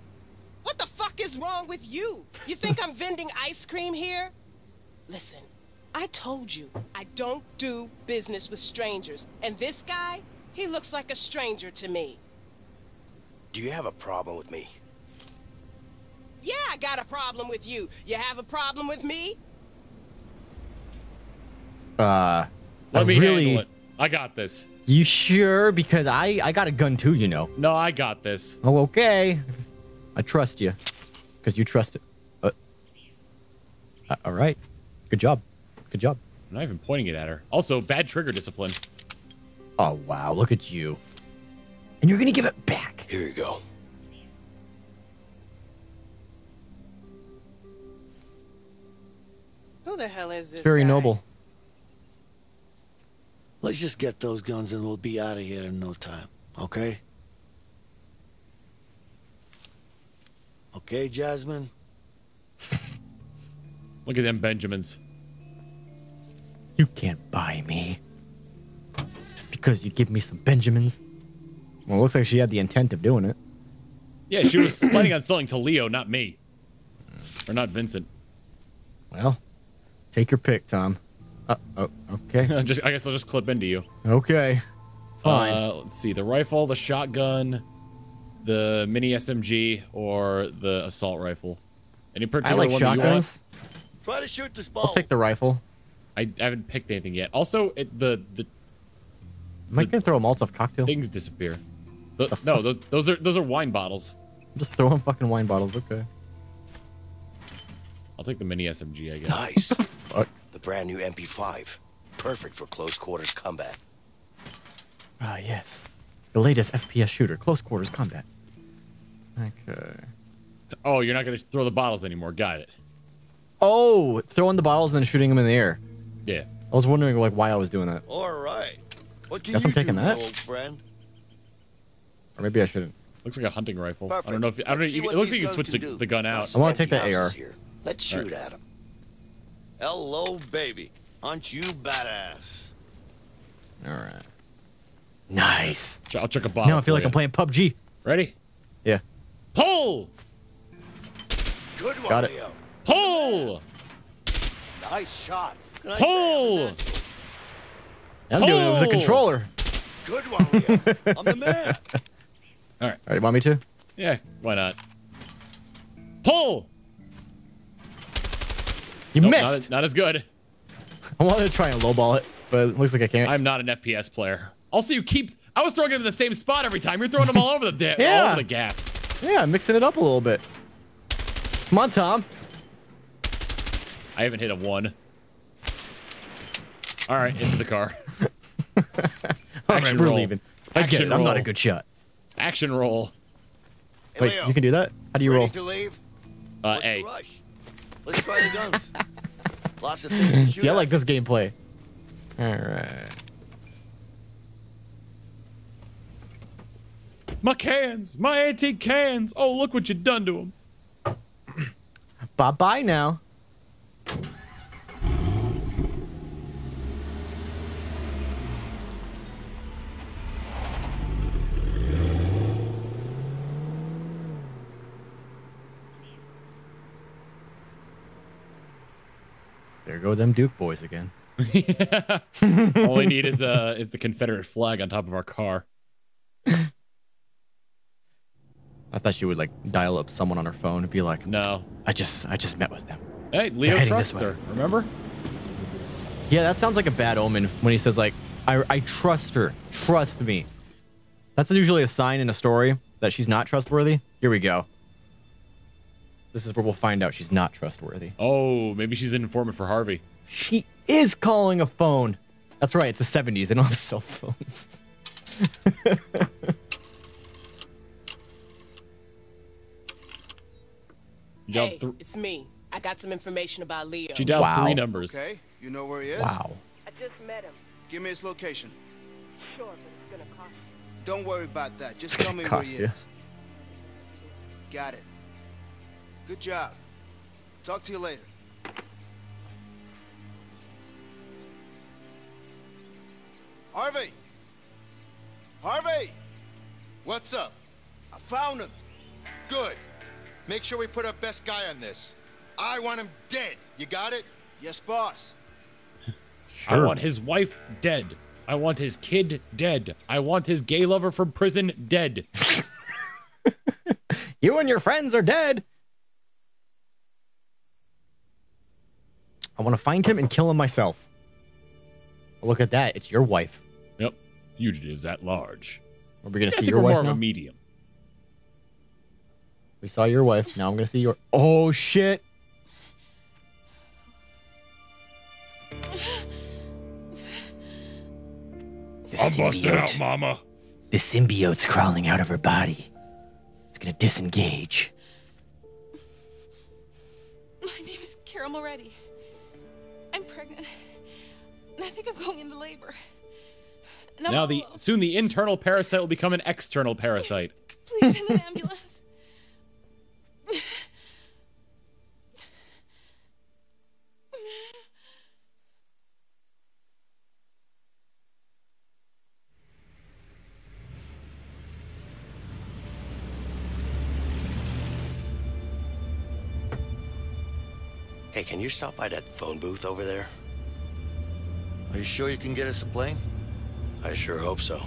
What the fuck is wrong with you? You think I'm vending ice cream here? Listen, I told you, I don't do business with strangers. And this guy, he looks like a stranger to me. Do you have a problem with me? Yeah, I got a problem with you. You have a problem with me? Let me handle it. I got this. You sure? Because I got a gun too, you know. No, I got this. Oh, okay. I trust you. Because you trust it. All right. Good job. Good job. I'm not even pointing it at her. Also, bad trigger discipline. Oh, wow. Look at you. And you're going to give it back. Here you go. Who the hell is this guy? Very noble. Let's just get those guns and we'll be out of here in no time, okay? Okay, Jasmine? Look at them Benjamins. You can't buy me. Just because you give me some Benjamins. Well, it looks like she had the intent of doing it. Yeah, she was planning on selling to Leo, not me. Or not Vincent. Well, take your pick, Tom. Oh, okay. I guess I'll just clip into you. Okay. Fine. Let's see. The rifle, the shotgun, the mini SMG, or the assault rifle. Any particular one that you want? Try to shoot this ball. I'll take the rifle. I haven't picked anything yet. Also, am I gonna throw a Molotov cocktail? Things disappear. No, those are wine bottles. I'm just throwing fucking wine bottles. Okay. I'll take the mini SMG, I guess. Nice. Fuck. The brand new MP5, perfect for close quarters combat. Ah, yes, the latest FPS shooter, close quarters combat. Okay. Oh, you're not gonna throw the bottles anymore. Got it. Oh, throwing the bottles and then shooting them in the air. Yeah. I was wondering like why I was doing that. All right. What can you do, that? Old friend? Or maybe I shouldn't. Looks like a hunting rifle. Perfect. I don't know if it looks like you can switch the gun out. I want to take that AR. Here. Let's shoot at him. Hello, baby. Aren't you badass? All right. Nice. I'll check a bottle. Now I feel like I'm playing PUBG. Ready? Yeah. Pull! Good one, got it. Leo. Pull! Nice shot. Pull! I'm doing it with a controller. Good one, Leo. I'm the man. All right. All right, want me to? Yeah, why not? Pull! You missed. Not as good. I wanted to try and lowball it. but it looks like I can't. I'm not an FPS player. Also, you keep... I was throwing them in the same spot every time. You're throwing them all over the gap. Yeah. All over the gap. Yeah, mixing it up a little bit. Come on, Tom. I haven't hit a one. All right, into the car. Action roll. We're leaving. Action roll. I'm not a good shot. Action roll. Hey, wait, Leo, you can do that? How do you roll? To leave? A. Rush? Let's try the guns. Lots of things to shoot. See, I like this gameplay. All right. My cans, my antique cans. Oh, look what you done to them. Bye-bye now. There go them Duke boys again. Yeah. All we need is the Confederate flag on top of our car. I thought she would like dial up someone on her phone and be like, "No, I just met with them." Hey, Leo trusts her. Remember? Yeah, that sounds like a bad omen when he says like, "I trust her. Trust me." That's usually a sign in a story that she's not trustworthy. Here we go. This is where we'll find out she's not trustworthy. Oh, maybe she's an informant for Harvey. She is calling a phone. That's right. It's the 70s. They don't have cell phones. Hey, it's me. I got some information about Leo. She dialed three numbers. Okay, you know where he is? Wow. I just met him. Give me his location. Sure, but it's going to cost you. Don't worry about that. Just tell me where he is. Got it. Good job. Talk to you later. Harvey! Harvey! What's up? I found him. Good. Make sure we put our best guy on this. I want him dead. You got it? Yes, boss. Sure. I want his wife dead. I want his kid dead. I want his gay lover from prison dead. You and your friends are dead. I want to find him and kill him myself. Look at that. It's your wife. Yep. Fugitives at large. Are we going to see your wife now? More of a medium. We saw your wife. Now I'm going to see your... Oh, shit. I'm busted out, mama. The symbiote's crawling out of her body. It's going to disengage. My name is Carol Moretti. I'm pregnant, and I think I'm going into labor. Now soon the internal parasite will become an external parasite. Please send an ambulance. Hey, can you stop by that phone booth over there? Are you sure you can get us a plane? I sure hope so.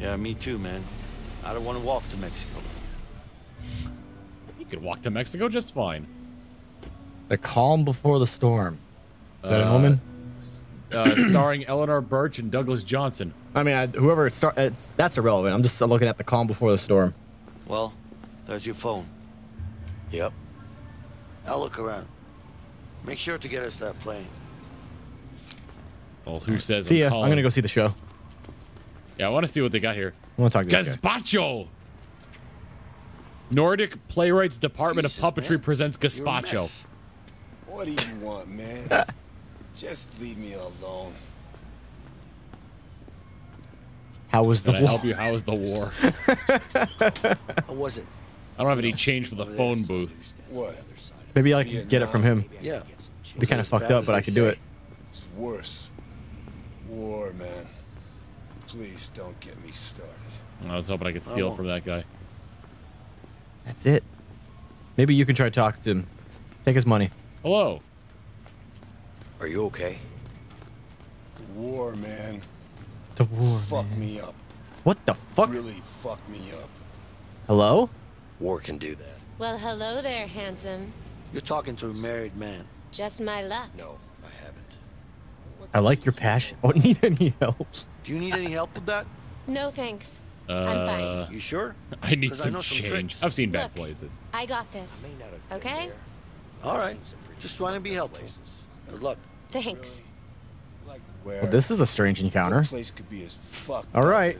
Yeah, me too, man. I don't want to walk to Mexico. You could walk to Mexico just fine. The Calm Before the Storm. Is that an omen? Starring Eleanor Birch and Douglas Johnson. I mean, that's irrelevant. I'm just looking at The Calm Before the Storm. Well, there's your phone. Yep. I'll look around. Make sure to get us that plane. Well, who says? See ya. I'm gonna go see the show. Yeah, I want to see what they got here. I want to talk to Gazpacho. Nordic Playwrights Department of Puppetry presents Gazpacho. What do you want, man? Just leave me alone. How was the war? Can I help you? How was the war? How was it? I don't have any change for the phone booth. What? Maybe I can get it from him. Yeah. It'd be kind of fucked up, but I could do it. It's worse. War, man. Please don't get me started. I was hoping I could steal from that guy. That's it. Maybe you can try to talk to him. Take his money. Hello. Are you okay? The war, man. The war. Fuck me up. What the fuck? Really fuck me up. Hello? War can do that. Well, hello there, handsome. You're talking to a married man. Just my luck. No, I haven't. I like your passion. I don't need any help. Do you need any help with that? No, thanks. I'm fine. You sure? I need some change. I've seen bad places. I got this. Okay? All right. Just want to be helpful. Good luck. Thanks. Well, this is a strange encounter. Place could be as fucked. All right.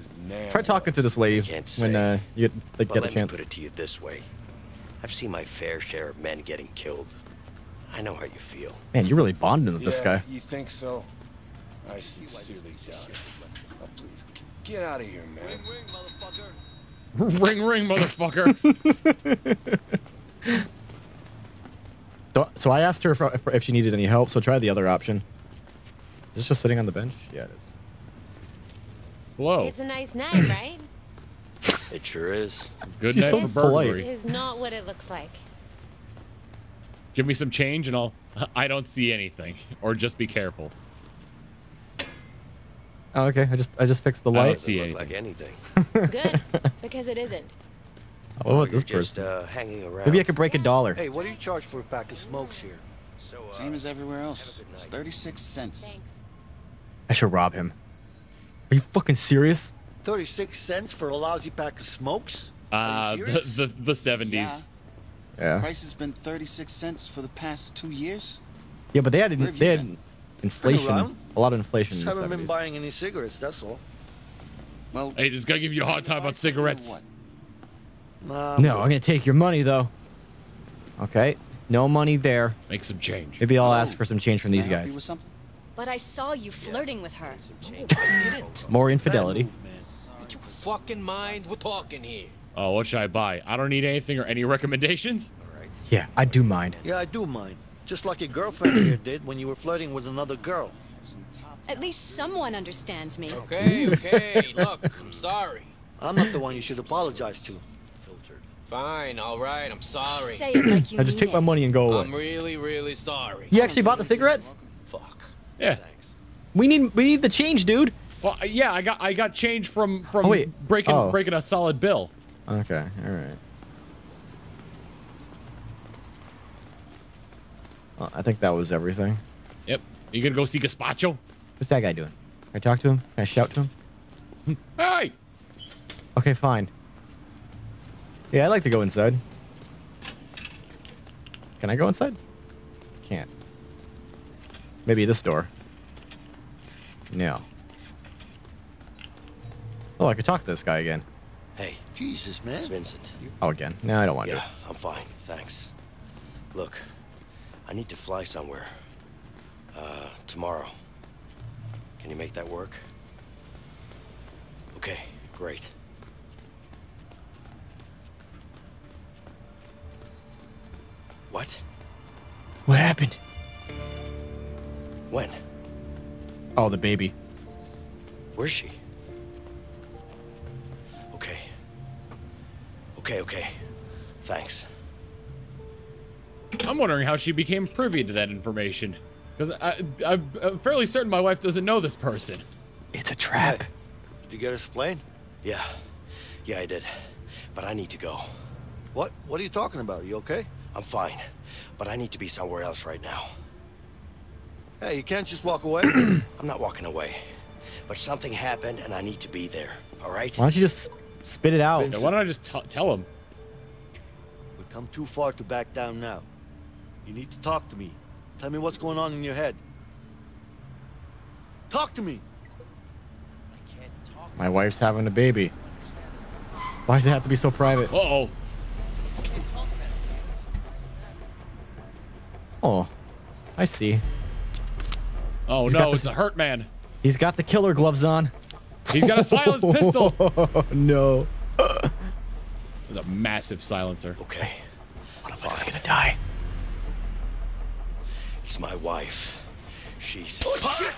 Try talking to this lady when you get a chance. Let me put it to you this way. I've seen my fair share of men getting killed. I know how you feel. Man, you're really bonding with this guy. You think so? I sincerely doubt it. Oh, please, get out of here, man. Ring, ring, motherfucker. So I asked her if she needed any help, so try the other option. Is this just sitting on the bench? Yeah, it is. Whoa. It's a nice night, right? It sure is. Good She's night so for burglary. It is not what it looks like. Give me some change and I'll... I don't see anything. Or just be careful. Oh, okay. I just fixed the light. I don't see anything. Good, because it isn't. Oh, look at this person. Hanging around. Maybe I could break $1. Hey, what do you charge for a pack of smokes here? So, same as everywhere else. It's 36 cents. Thanks. I should rob him. Are you fucking serious? 36 cents for a lousy pack of smokes? The 70s. Yeah. The price has been 36 cents for the past 2 years. Yeah, but they had inflation. A lot of inflation. Just haven't been buying any cigarettes, that's all. Well, hey, this guy give you a hard time about cigarettes. No, I'm gonna take your money though. Okay, no money there. Make some change. Maybe I'll ask for some change from these guys. But I saw you flirting with her. More infidelity. Fucking mind, we're talking here. Oh, what should I buy? I don't need anything or any recommendations. All right. Yeah, I do mind. Yeah, I do mind. Just like your girlfriend here did when you were flirting with another girl. At least someone understands me. Okay, okay. Look, I'm sorry. I'm not the one you should apologize to. Filtered. Fine, all right, I'm sorry. Say it like you mean it. I just take my money and go away. I'm really, really sorry. You actually bought the cigarettes? Fuck. Yeah. Thanks. We need the change, dude. Well, yeah, I got change from breaking a solid bill. Okay, all right. Well, I think that was everything. Yep. Are you gonna go see Gazpacho? What's that guy doing? Can I talk to him? Can I shout to him? Hey! Okay, fine. Yeah, I'd like to go inside. Can I go inside? Can't. Maybe this door. No. Oh, I could talk to this guy again. Hey, Jesus, man. It's Vincent. Oh, again. No, I don't want to. Yeah, I'm fine. Thanks. Look, I need to fly somewhere. Tomorrow. Can you make that work? Okay, great. What? What happened? When? Oh, the baby. Where's she? Okay, okay. Thanks. I'm wondering how she became privy to that information. Because I'm fairly certain my wife doesn't know this person. It's a trap. Hey, did you get us a plane? Yeah. Yeah, I did. But I need to go. What? What are you talking about? You okay? I'm fine. But I need to be somewhere else right now. Hey, you can't just walk away? I'm not walking away. But something happened and I need to be there. All right? Why don't you just... spit it out. Vincent, why don't I just tell him? We've come too far to back down now. You need to talk to me. Tell me what's going on in your head. Talk to me. I can't talk. My wife's having a baby. Why does it have to be so private? Uh-oh. Oh, I see. Oh, no, it's a hurt man. He's got the killer gloves on. He's got a silenced pistol. Oh, no. There's a massive silencer. Okay. One of us is going to die. It's my wife. She's... Oh, shit.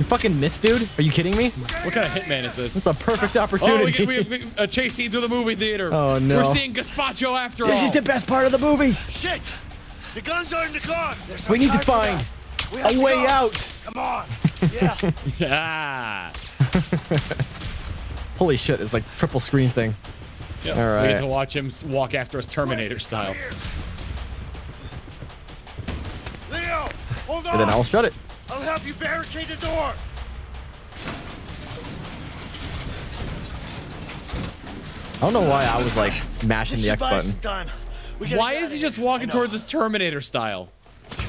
You fucking missed, dude? Are you kidding me? What kind of hitman is this? It's a perfect opportunity. Oh, we a chase scene through the movie theater. Oh, no. We're seeing Gazpacho after all. This is the best part of the movie. Shit. The guns are in the car. We need to find a way out. Come on. Yeah. Yeah. Holy shit, it's like triple screen thing. Yep. All right. We get to watch him walk after us Terminator style. Leo, hold on. And then I'll shut it. I'll help you barricade the door! I don't know why I was like mashing the X button. Why is he just walking towards us Terminator style?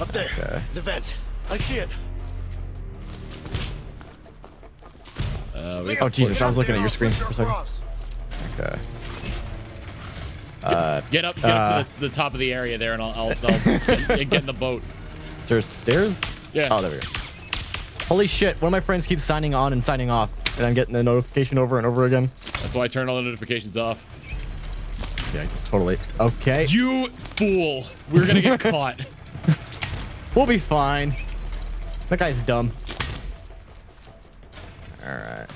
Up there, the vent. I see it. Oh Jesus, I was looking at your screen for a second. Okay. Get up to the top of the area there, and I'll get in the boat. Is there stairs? Yeah. Oh, there we go. Holy shit! One of my friends keeps signing on and signing off, and I'm getting the notification over and over again. That's why I turned all the notifications off. Yeah, just totally. Okay. You fool! We're gonna get caught. We'll be fine. That guy's dumb. All right.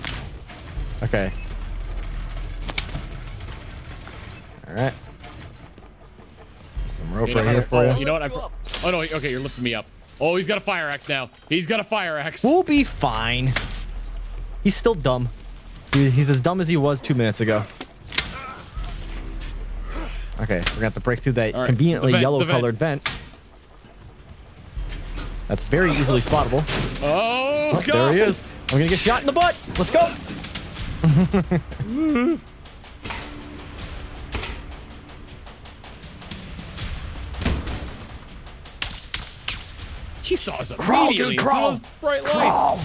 Okay. All right. Some rope right here for you. You know what? Oh no! Okay, you're lifting me up. Oh, he's got a fire axe now. He's got a fire axe. We'll be fine. He's still dumb. He's as dumb as he was 2 minutes ago. Okay, we're gonna have to break through that conveniently yellow-colored vent. That's very easily spottable. Oh, God. There he is. I'm gonna get shot in the butt. Let's go. He saw us immediately. Crawl, dude, bright lights.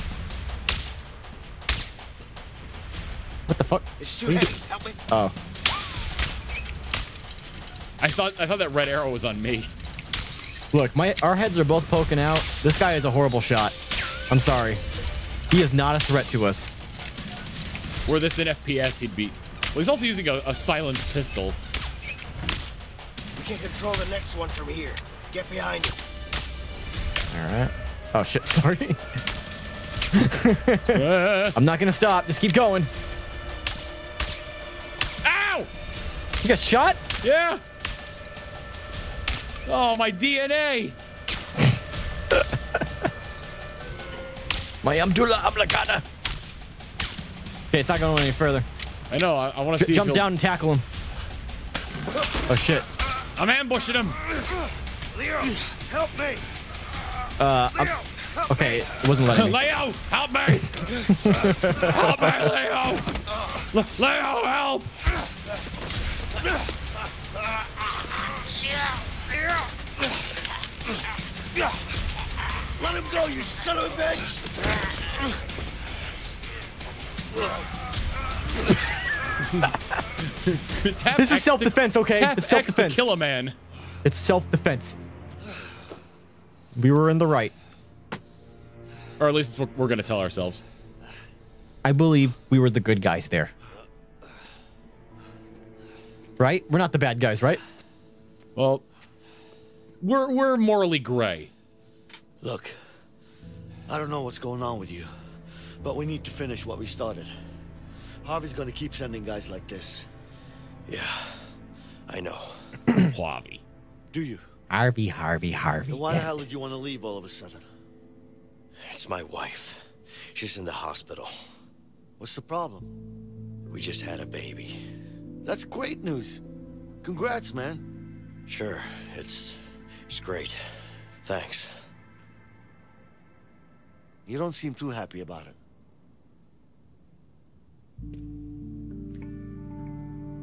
What the fuck? It's too heavy. Help me. Oh. I thought that red arrow was on me. Look, our heads are both poking out. This guy is a horrible shot. I'm sorry. He is not a threat to us. Were this in FPS, he'd be. Well, he's also using a silenced pistol. We can control the next one from here. Get behind it. Alright. Oh shit, sorry. I'm not gonna stop, just keep going. Ow! You got shot? Yeah. Oh, my DNA. My Amdullah Ablakada. Okay, it's not going any further. I know, I wanna see. Jump down and tackle him. Oh shit. I'm ambushing him. Leo, help me! Leo, okay, it wasn't letting me. Leo, help me! Help me, Leo! Leo, help! Let him go, you son of a bitch! This is self-defense, okay? It's self-defense. Kill a man. It's self-defense. We were in the right. Or at least it's what we're going to tell ourselves. I believe we were the good guys there. Right? We're not the bad guys, right? Well, we're morally gray. Look, I don't know what's going on with you, but we need to finish what we started. Harvey's going to keep sending guys like this. Yeah, I know. Harvey. Do you? Harvey. Then why the hell did you want to leave all of a sudden? It's my wife. She's in the hospital. What's the problem? We just had a baby. That's great news. Congrats, man. Sure, it's great. Thanks. You don't seem too happy about it.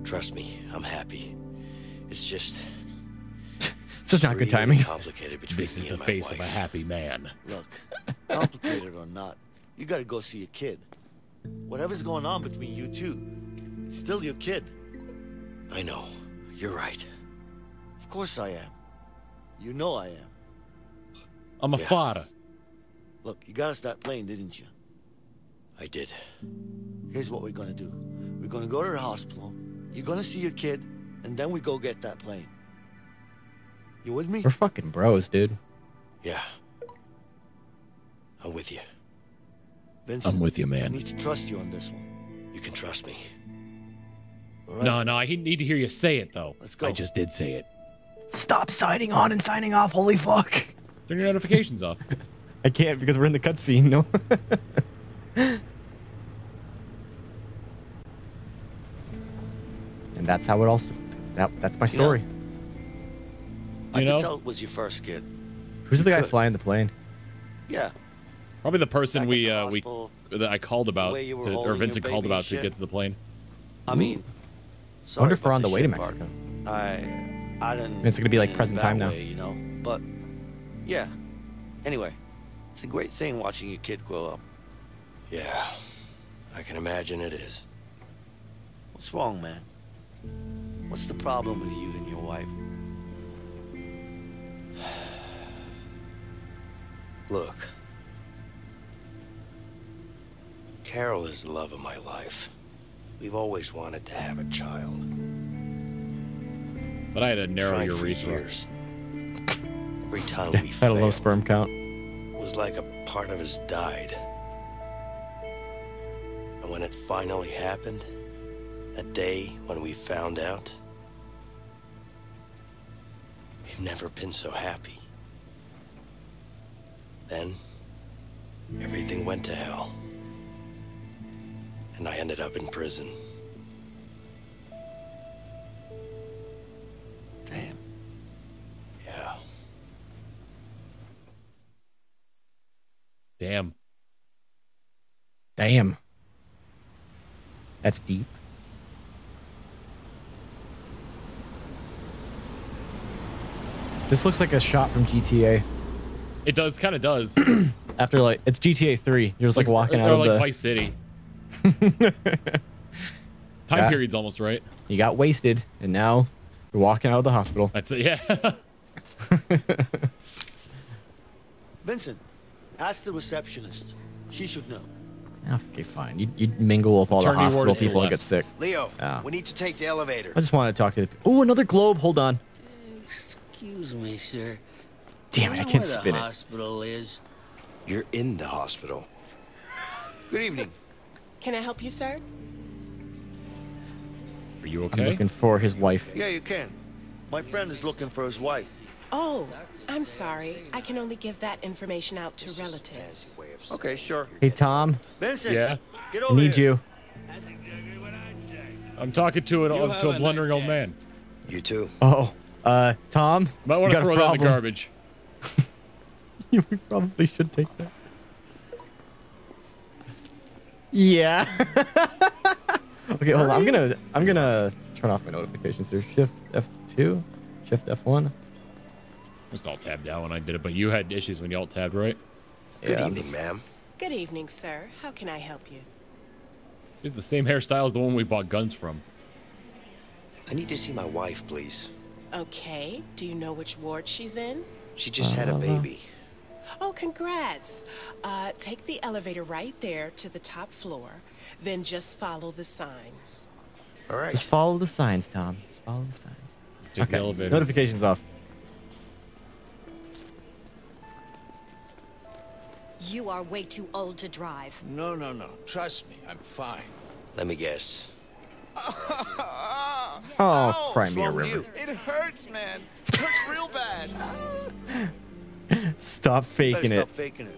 Trust me, I'm happy. It's just... It's not good timing. This is the face of a happy man. Look, complicated or not, you gotta go see your kid. Whatever's going on between you two, it's still your kid. I know. You're right. Of course I am. You know I am. I'm a father. Look, you got us that plane, didn't you? I did. Here's what we're gonna do. We're gonna go to the hospital, you're gonna see your kid, and then we go get that plane. You with me? We're fucking bros, dude. Yeah. I'm with you. Vincent, I'm with you, man. I need to trust you on this one. You can trust me. All right. No, I need to hear you say it, though. Let's go. I just did say it. Stop signing on and signing off. Holy fuck. Turn your notifications off. I can't because we're in the cutscene. No. And that's how it all started. That's my story. Yeah. I could tell it was your first kid. Who's the guy flying the plane? Yeah, Probably the person that I called about, or Vincent called about to get to the plane. I mean, I wonder if we're on the way to Mexico. I didn't. It's gonna be like present time now, you know. But yeah. Anyway, it's a great thing watching your kid grow up. Yeah, I can imagine it is. What's wrong, man? What's the problem with you and your wife? Look. Carol is the love of my life. We've always wanted to have a child. But I had to narrow your resource. Every time we failed, a low sperm count. It was like a part of us died. And when it finally happened, that day when we found out, we've never been so happy. Then, everything went to hell. And I ended up in prison. Damn. Yeah. Damn. Damn. That's deep. This looks like a shot from GTA. It does, kind of does. After like, it's GTA 3. You're just like walking out of like Vice City. Time period's almost right. You got wasted, and now you're walking out of the hospital. That's it, yeah. Vincent, ask the receptionist. She should know. Okay, fine. You mingle with all the hospital people and get sick. Leo, we need to take the elevator. I just want to talk to the... Oh, another globe. Hold on. Excuse me, sir. Damn it, I can't spin it. Hospital is. You're in the hospital. Good evening. Can I help you, sir? Are you okay? I'm looking for his wife. Yeah, you can. My friend is looking for his wife. Oh, I'm sorry. I can only give that information out to relatives. Okay, sure. Hey, Tom. Vincent, yeah. Get over here. I need you. That's exactly what I'd say. I'm talking to a blundering old man. You too. Oh, Tom. Might want to throw that in the garbage. You probably should take that. Yeah. Okay, hold on. I'm gonna turn off my notifications here. Shift F2, Shift F1. Just alt tabbed out when I did it, but you had issues when you alt tabbed, right? Yeah. Good evening, ma'am. Good evening, sir. How can I help you? It's the same hairstyle as the one we bought guns from. I need to see my wife, please. Okay. Do you know which ward she's in? She just had a baby. Oh, congrats. Take the elevator right there to the top floor, then just follow the signs. All right. Just follow the signs, Tom. Just follow the signs. Okay. The elevator. Notifications off. You are way too old to drive. No, no, no. Trust me. I'm fine. Let me guess. Oh, cry me a river. It hurts, man. It hurts real bad. Stop faking it. Stop faking it.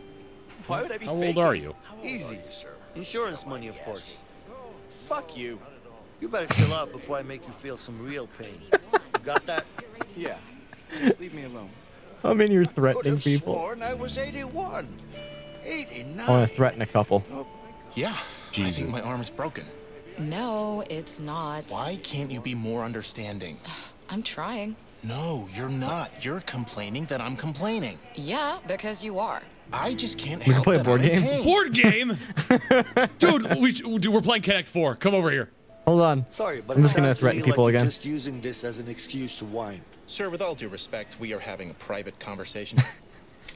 Why would I be faking it? How old are you? Easy, sir. Insurance money, of course. Fuck you. You better chill out before I make you feel some real pain. You got that? Yeah. Just leave me alone. I mean, you're threatening people. I was 81. 89. I want to threaten a couple. Yeah. Jesus. I think my arm is broken. No, it's not. Why can't you be more understanding? I'm trying. No, you're not. You're complaining that I'm complaining. Yeah, because you are. I just can't help it. We can play a board game. Board game? Dude, we're playing Connect 4. Come over here. Hold on. Sorry, but I'm just going to threaten people again. Just using this as an excuse to whine. Sir, with all due respect, we are having a private conversation.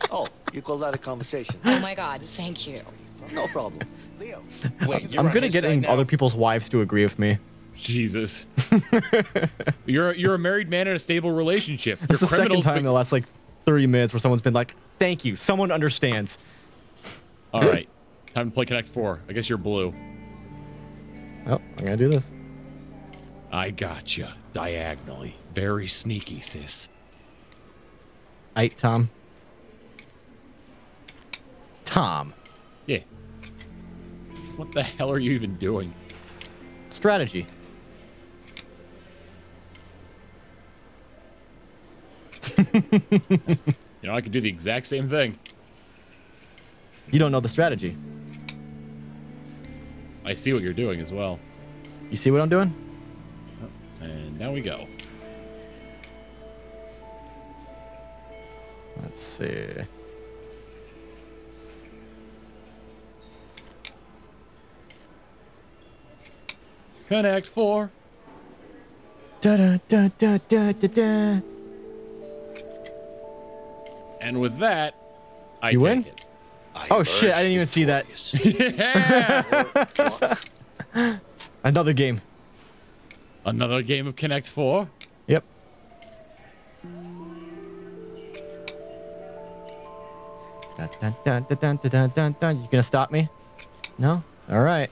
Oh, you call that a conversation? Oh my God, thank you. No problem. Leo. Wait, I'm good at getting other people's wives to agree with me. Jesus. You're a married man in a stable relationship. It's the second time in the last like 30 minutes where someone's been like, thank you, someone understands. All right, time to play Connect 4. I guess you're blue. Oh, I'm gonna do this. I gotcha. Diagonally. Very sneaky, sis. Aight, Tom. Tom. Yeah. What the hell are you even doing? Strategy. You know, I could do the exact same thing. You don't know the strategy. I see what you're doing as well. You see what I'm doing? And now we go. Let's see. Connect four. Da da da da da da da. And with that, I you take win? It. Oh shit! I didn't even see that. Yeah. Another game. Another game of Connect Four. Yep. Dun, dun, dun, dun, dun, dun, dun, dun. You gonna stop me? No. All right.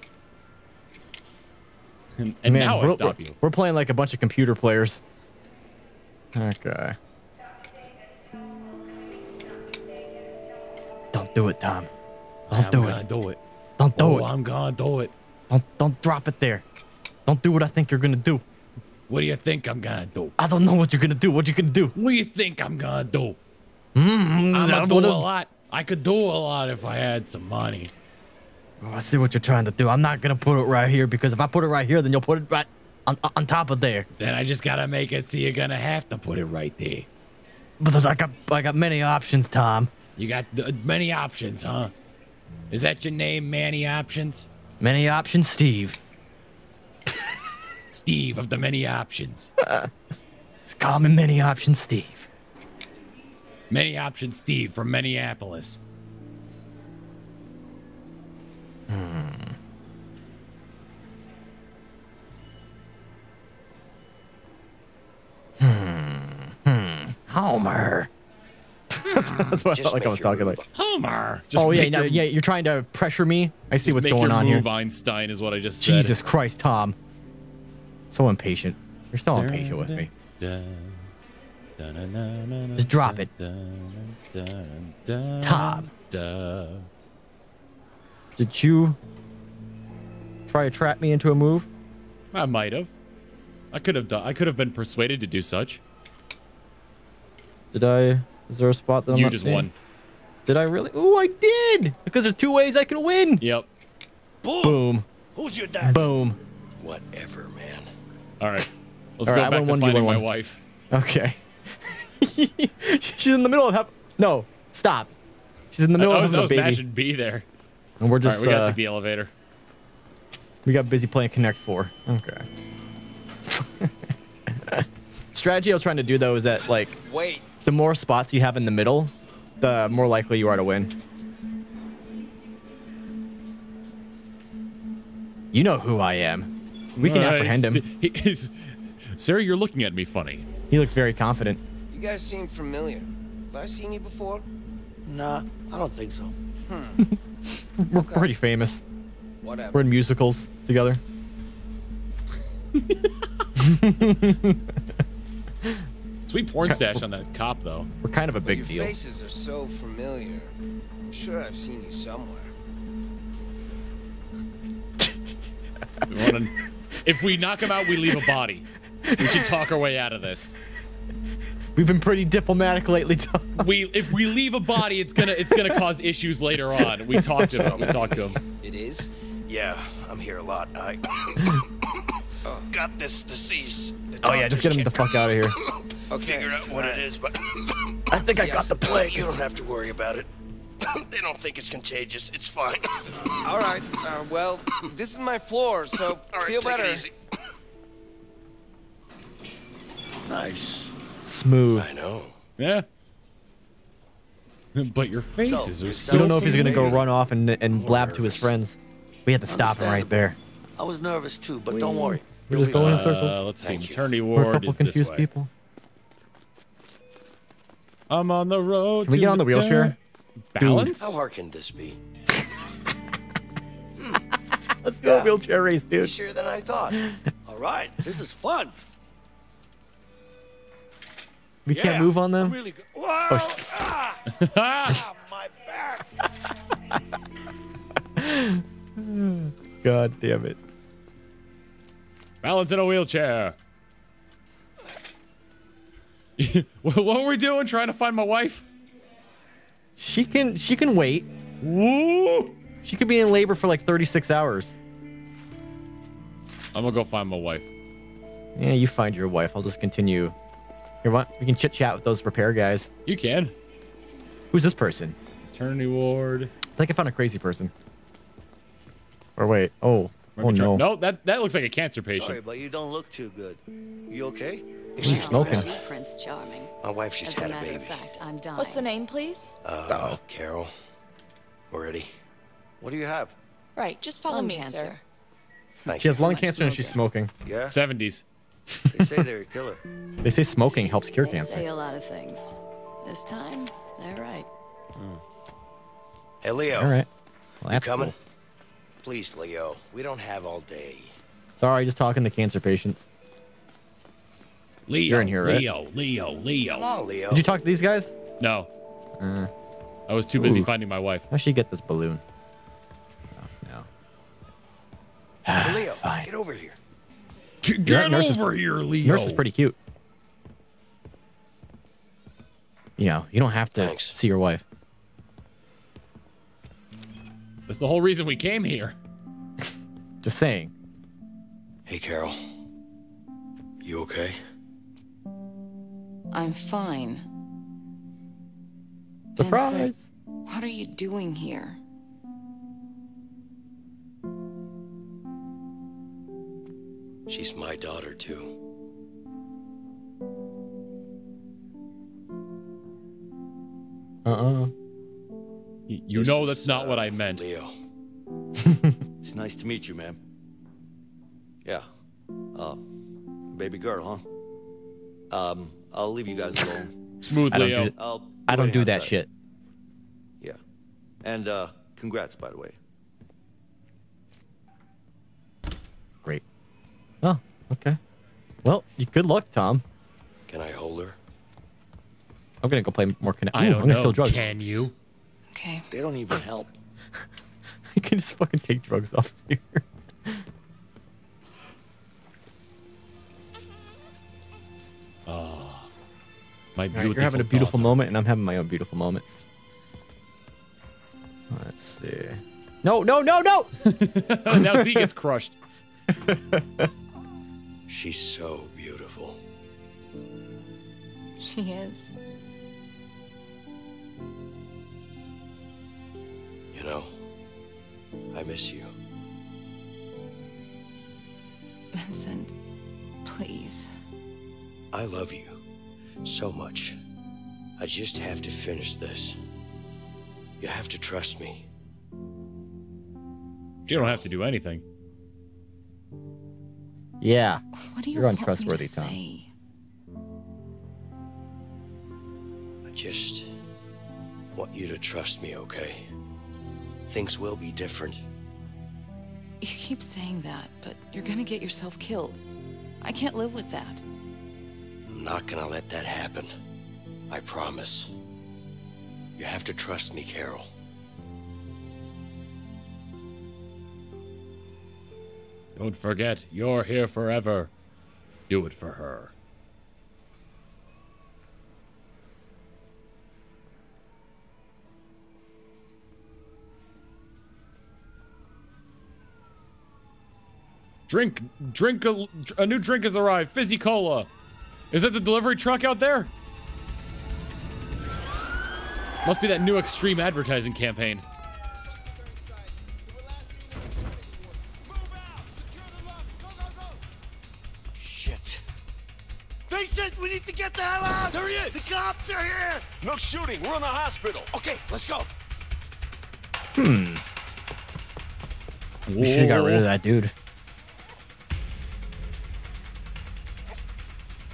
And man, now I stop you. We're playing like a bunch of computer players. Okay. Don't do it, Tom. Don't do it. Do it. Don't do it. I'm gonna do it. Don't drop it there. Don't do what I think you're gonna do. What do you think I'm gonna do? I don't know what you're gonna do. What you gonna do? What do you think I'm gonna do? I'm gonna do a lot. I could do a lot if I had some money. Oh, I see what you're trying to do. I'm not gonna put it right here because if I put it right here, then you'll put it right on top of there. Then I just gotta make it so you're gonna have to put it right there. But I got many options, Tom. You got many options, huh? Is that your name, Manny Options? Many Options, Steve. Steve of the Many Options. It's common Many Options, Steve. Many Options, Steve from Minneapolis. Homer. That's what I felt like I was talking like. Homer. Just yeah, you're trying to pressure me. I see what's going on here. Move, Einstein, is what I just said. Jesus Christ, Tom. So impatient. You're so impatient with me. Just drop it. Tom. Did you try to trap me into a move? I might have. I could have done. I could have been persuaded to do such. Did I? Is there a spot that I'm not seeing? You just won. Did I really? Ooh, I did! Because there's two ways I can win! Yep. Boom! Boom. Who's your dad? Boom. Whatever, man. Alright. Let's go back to finding my wife. Okay. She's in the middle of... No. Stop. She's in the middle of having a baby. I was imagined B there. And we're just... Alright, we got to the elevator. We got busy playing Connect 4. Okay. Strategy I was trying to do, though, is that, like... Wait. The more spots you have in the middle, the more likely you are to win. You know who I am. We can apprehend him. Sir, you're looking at me funny. He looks very confident. You guys seem familiar. Have I seen you before? Nah, I don't think so. We're pretty famous. Whatever. We're in musicals together. Sweet porn stash on that cop, though. We're kind of a big deal. Your faces are so familiar. I'm sure I've seen you somewhere. We wanna, if we knock him out, we leave a body. We should talk our way out of this. We've been pretty diplomatic lately, Tom. If we leave a body, it's gonna cause issues later on. We talked to him. It is? Yeah, I'm here a lot. I got this disease. Oh yeah, just get him the fuck out of here. Okay. Figure out what it is, but I think I got the plague. You don't have to worry about it. They don't think it's contagious. It's fine. All right. Well, this is my floor, so feel better. Easy. Nice. Smooth. I know. Yeah. But your faces are so. I don't know if he's gonna go run off and blab to his friends. We have to stop him right there. I was nervous too, but don't worry. We're just going in circles. Let's see. Maternity ward. We're a couple is confused this way. People. I'm on the road. Can we get on the wheelchair? Balance? Dude. How hard can this be? Let's do a wheelchair race, dude. Easier than I thought. All right, this is fun. We can't move on them. Really good. Wow. Oh, ah, my back. God damn it! Balance in a wheelchair. What were we doing? Trying to find my wife? She can wait. Woo! She could be in labor for like 36 hours. I'm gonna go find my wife. Yeah, you find your wife. I'll just continue. Here, what? We can chit-chat with those repair guys. You can. Who's this person? Eternity Ward. I think I found a crazy person. Or wait. Oh. Oh, no. No, that looks like a cancer patient. Sorry, but you don't look too good. You okay? She's smoking. Prince Charming. My wife just had a baby. As a matter of fact, I'm dying. What's the name, please? Carol Moretti. What do you have? Right, just follow me, sir. She has lung cancer and she's smoking. Yeah. 70s. They say they're a killer. They say smoking helps cure cancer. They say a lot of things. This time, they're right. Hmm. Hey, Leo. All right. Well, that's coming. Cool. Please, Leo. We don't have all day. Sorry, just talking to cancer patients. Leo, you're in here, right? Leo. Come on, Leo. Did you talk to these guys? No. I was too busy finding my wife. How'd she get this balloon? Oh, no. Hey, Leo, fine. Get over here. Get over here, Leo. Nurse is pretty cute. You know, you don't have to see your wife. That's the whole reason we came here. Just saying. Hey, Carol. You okay? I'm fine. Surprise! Vincent, what are you doing here? She's my daughter, too. You know that's not what I meant. Leo. It's nice to meet you, ma'am. Yeah. Baby girl, huh? I'll leave you guys alone. Smooth, Leo. I don't do that shit. Yeah. And congrats, by the way. Great. Oh, okay. Well, good luck, Tom. Can I hold her? I'm gonna go play more Connect. I don't know. I'm gonna steal drugs. Can you? Okay. They don't even help. I can just fucking take drugs off here. Oh, my beautiful. Right, you're having a beautiful moment, and I'm having my own beautiful moment. Let's see. No! Now Z gets crushed. She's so beautiful. She is. You know, I miss you. Vincent, please. I love you so much. I just have to finish this. You have to trust me. You don't have to do anything. Yeah. What do you want me to say? I just want you to trust me, okay? Things will be different. You keep saying that, but you're gonna get yourself killed. I can't live with that. I'm not gonna let that happen. I promise. You have to trust me, Carol. Don't forget, you're here forever. Do it for her. Drink, a new drink has arrived. Fizzy Cola. Is that the delivery truck out there? Must be that new extreme advertising campaign. Shit. Vincent, we need to get the hell out. There he is. The cops are here. No shooting. We're in the hospital. Okay, let's go. We should have got rid of that dude.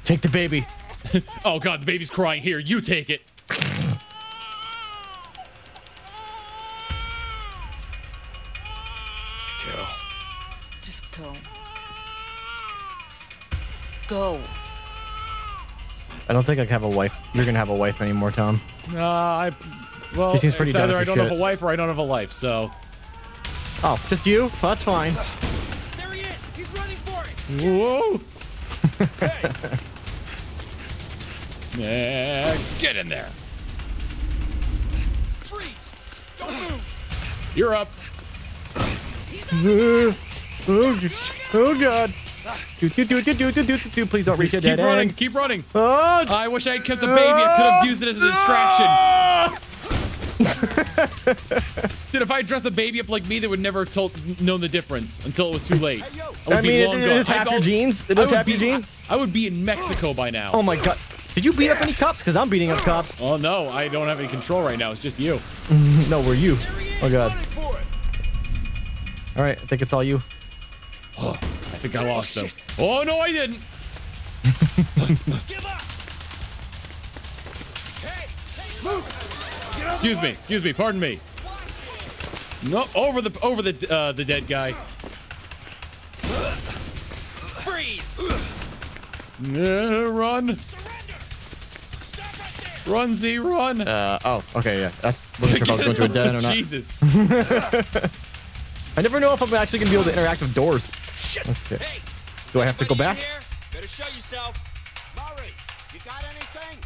Take the baby. Oh God, the baby's crying. Here, you take it. Carol. Just go. Go. I don't think I have a wife. You're gonna have a wife anymore, Tom. Well, she seems pretty dumb. Either I don't have a wife or I don't have a life. So. Oh, just you? Well, that's fine. There he is. He's running for it. Whoa. Hey. Yeah, get in there. Freeze! Don't move! You're up. Oh God. Do. Please don't reach it. Keep running. Keep running. Oh, I wish I had kept the baby. I could have used it as a distraction. Dude, if I had dressed the baby up like me, they would never have known the difference until it was too late. I mean, it is half your jeans. I would be in Mexico by now. Oh my God. Did you beat up any cops? Because I'm beating up cops. Oh no, I don't have any control right now. It's just you. No, we're you. Oh God. All right, I think it's all you. Oh, I think I lost them. Oh no, I didn't. Give up. Hey, move. Get up. Excuse me. Excuse me. Pardon me. No, over the dead guy. Freeze. Yeah, run. Run, Z, run. Oh, okay, yeah. I wasn't sure if I was going to a dead end or not. Jesus. I never know if I'm actually going to be able to interact with doors. Shit. Okay. Hey, do I have to go back? Better show yourself. Murray, you got anything?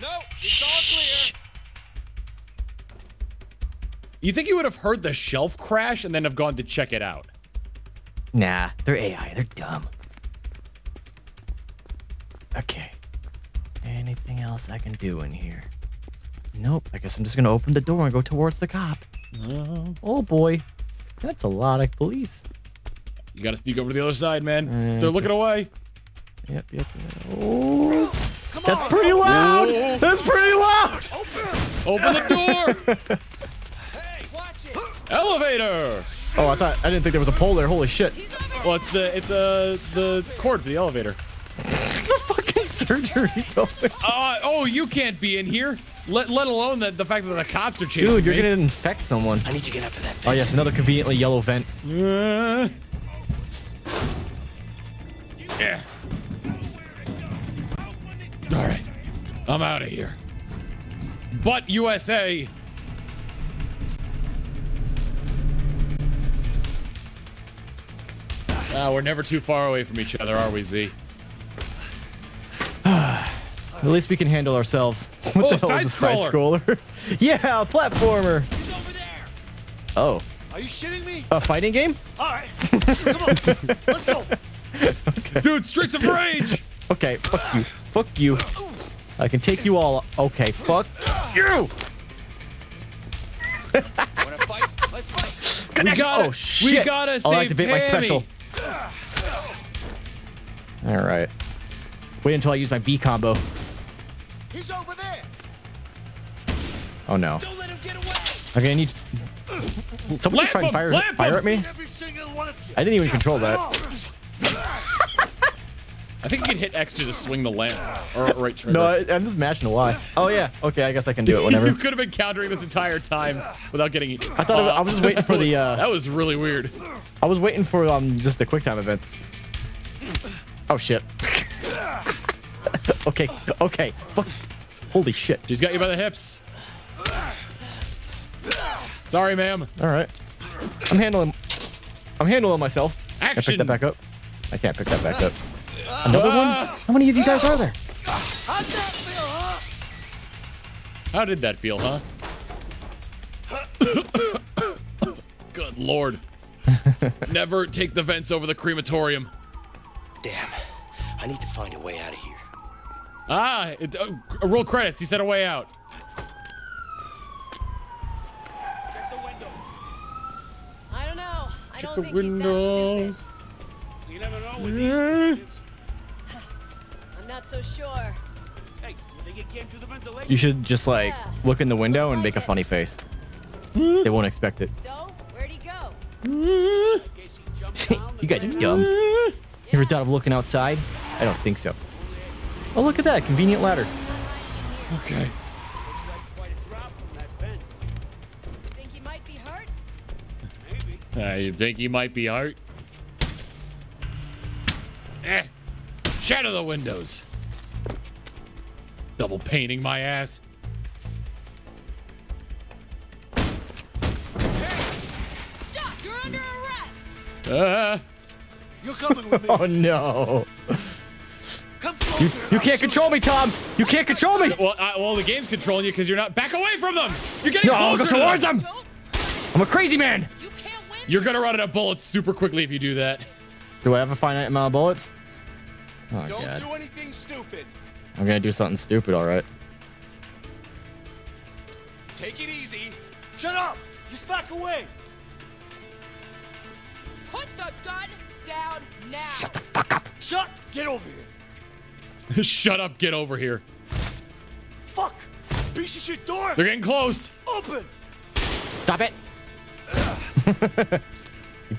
No, it's all clear. You think you would have heard the shelf crash and then have gone to check it out? Nah, they're AI. They're dumb. Okay. Anything else I can do in here? Nope. I guess I'm just gonna open the door and go towards the cop. Oh boy, that's a lot of police. You gotta sneak over to the other side, man. They're looking away. Yep. Oh, that's pretty loud. Whoa. That's pretty loud. Open the door. Hey, watch it. Elevator. Oh, I didn't think there was a pole there. Holy shit. Well, it's the cord for the elevator. Surgery going. Oh, you can't be in here. Let alone the fact that the cops are chasing me. Dude, you're gonna infect someone. I need to get up to that vent. Oh yes, another conveniently yellow vent. Yeah. All right, I'm out of here. But USA. We're never too far away from each other, are we, Z? At least we can handle ourselves. What the hell is a side scroller? Yeah, a platformer. He's over there. Oh. Are you shitting me? A fighting game? All right. Come on. Let's go. Okay. Dude, Streets of Rage. Okay, fuck you. Fuck you. I can take you all. Okay, fuck you. Want to fight? Let's fight. We gotta save Tammy. I'll activate my special. All right. Wait until I use my B combo. He's over there. Oh no. Don't let him get away. Okay, I need someone try and fire at me. I didn't even control that. I think you can hit X to just swing the lamp. Or right trigger. No, I'm just mashing a Y. Oh yeah. Okay, I guess I can do it whenever. You could have been countering this entire time without getting it. I thought I was just waiting for the that was really weird. I was waiting for just the quick time events. Oh shit. Okay. Fuck. Holy shit. She's got you by the hips. Sorry, ma'am. All right. I'm handling myself. Action. Can I pick that back up? I can't pick that back up. Another one? How many of you guys are there? How'd that feel, huh? How did that feel, huh? Good Lord. Never take the vents over the crematorium. Damn. I need to find a way out of here. Roll credits. He said a way out. Check the windows. I don't know. I don't think he's that stupid. You never know with these kids. I'm not so sure. Hey, you think it came through the ventilation? You should just look in the window and make a funny face. They won't expect it. So, where'd he go? You guys are dumb. Yeah. You ever thought of looking outside? I don't think so. Oh, look at that. Convenient ladder. Okay. Think he might be hurt? Maybe. You think he might be hurt? Shatter the windows. Double painting my ass. Hey. Stop. You're under arrest. You're coming with me. Oh, no. You can't control me, Tom. You can't control me. Well, the game's controlling you because you're not. Back away from them. You're getting closer. Go towards them. I'm a crazy man. You can't win. You're going to run out of bullets super quickly if you do that. Do I have a finite amount of bullets? Oh, don't God. Do anything stupid. I'm going to do something stupid, all right. Take it easy. Shut up. Just back away. Put the gun down now. Shut the fuck up. Shut. Get over here. Shut up. Get over here. Fuck. Piece of shit door. They're getting close. Open. Stop it.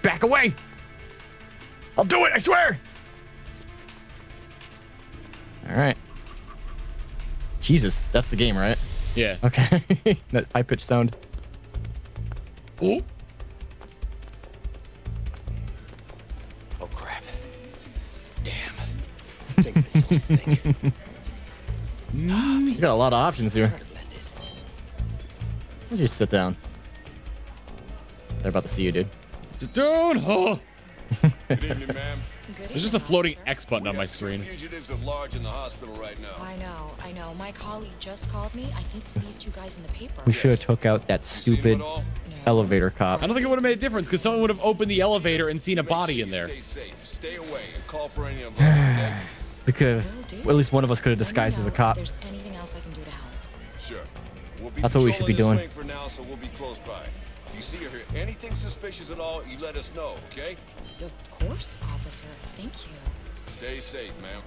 Back away. I'll do it. I swear. All right. Jesus. That's the game, right? Yeah. Okay. That high-pitched sound. Oh. Oh, crap. Damn. Think of it, think. You got a lot of options here. I'll just sit down. They're about to see you, dude. Dude! Oh. Good evening, ma'am. There's just a floating X button on my screen. Fugitives of large in the hospital right now. I know. My colleague just called me. I think it's these two guys in the paper. We should have took out that stupid elevator cop. I don't think it would have made a difference because someone would have opened the elevator and seen a body in there. Stay safe. Stay away and call for any of us. We could have, at least one of us could have disguised as a cop. There's anything else I can do to help. Sure. That's what we should be doing. For now, so we'll be close by. If you see or hear anything suspicious at all, you let us know, okay? Of course, officer. Thank you. Stay safe, ma'am.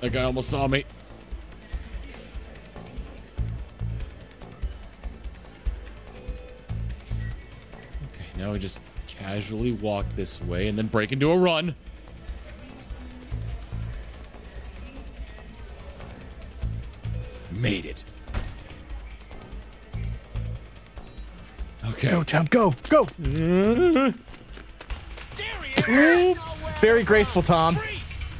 That guy almost saw me. Okay, now we just casually walk this way and then break into a run. Made it. Okay. Go, Tom. Go. Go. Very graceful, Tom.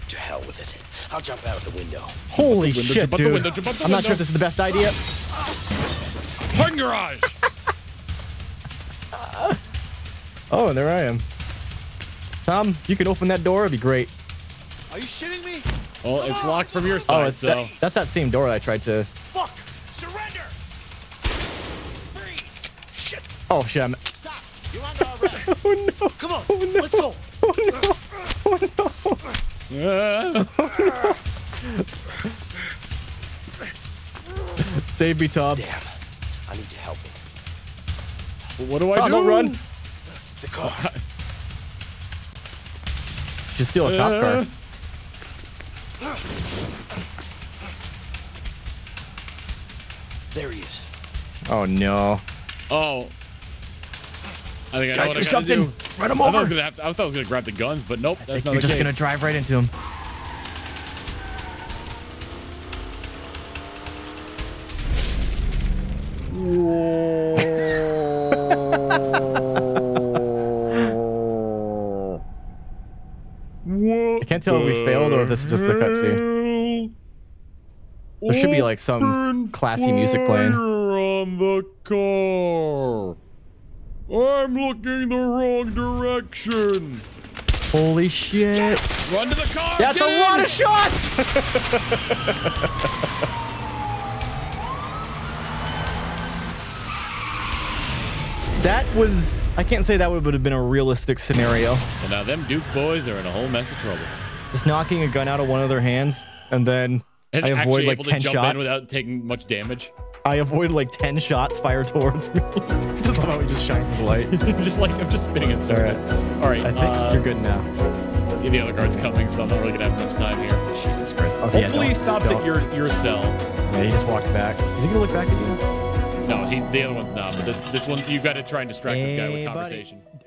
To hell with it. I'll jump out of the window. Holy shit, dude. I'm not sure if this is the best idea. Parking garage. Oh, and there I am. Tom, you could open that door. It'd be great. Are you shitting me? Well, it's locked from your side, so. That's that same door I tried to. Fuck. Surrender. Oh shit! I'm... Stop! You're under arrest. Oh no! Come on! Oh, no. Let's go! Oh no! Oh no! Oh, no. Save me, Tom! Damn! I need to help him. Well, what do I do? Tom, don't run! The car. Just steal a cop car. There he is. Oh no! Oh. I think I know what I gotta do. Run him over. I thought I was gonna grab the guns, but nope. That's not the case. You're just gonna drive right into him. I can't tell if we failed or if it's just the cutscene. There should be like some classy music playing. On the car. I'm looking the wrong direction. Holy shit. Run to the car. That's a lot of shots. That was, I can't say that would have been a realistic scenario. And now them Duke boys are in a whole mess of trouble. Just knocking a gun out of one of their hands and then I avoid like 10 shots without taking much damage. I avoid like 10 shots fired towards me. Just love how he just shines his light. Just like I'm just spinning in circles. All right. I think you're good now. Yeah, the other guard's coming, so I'm not really gonna have much time here. Jesus Christ. Okay, hopefully he stops at your cell. Yeah, he just walked back. Is he gonna look back at you? No, the other one's not. But this one, you've got to try and distract this guy with conversation. Buddy.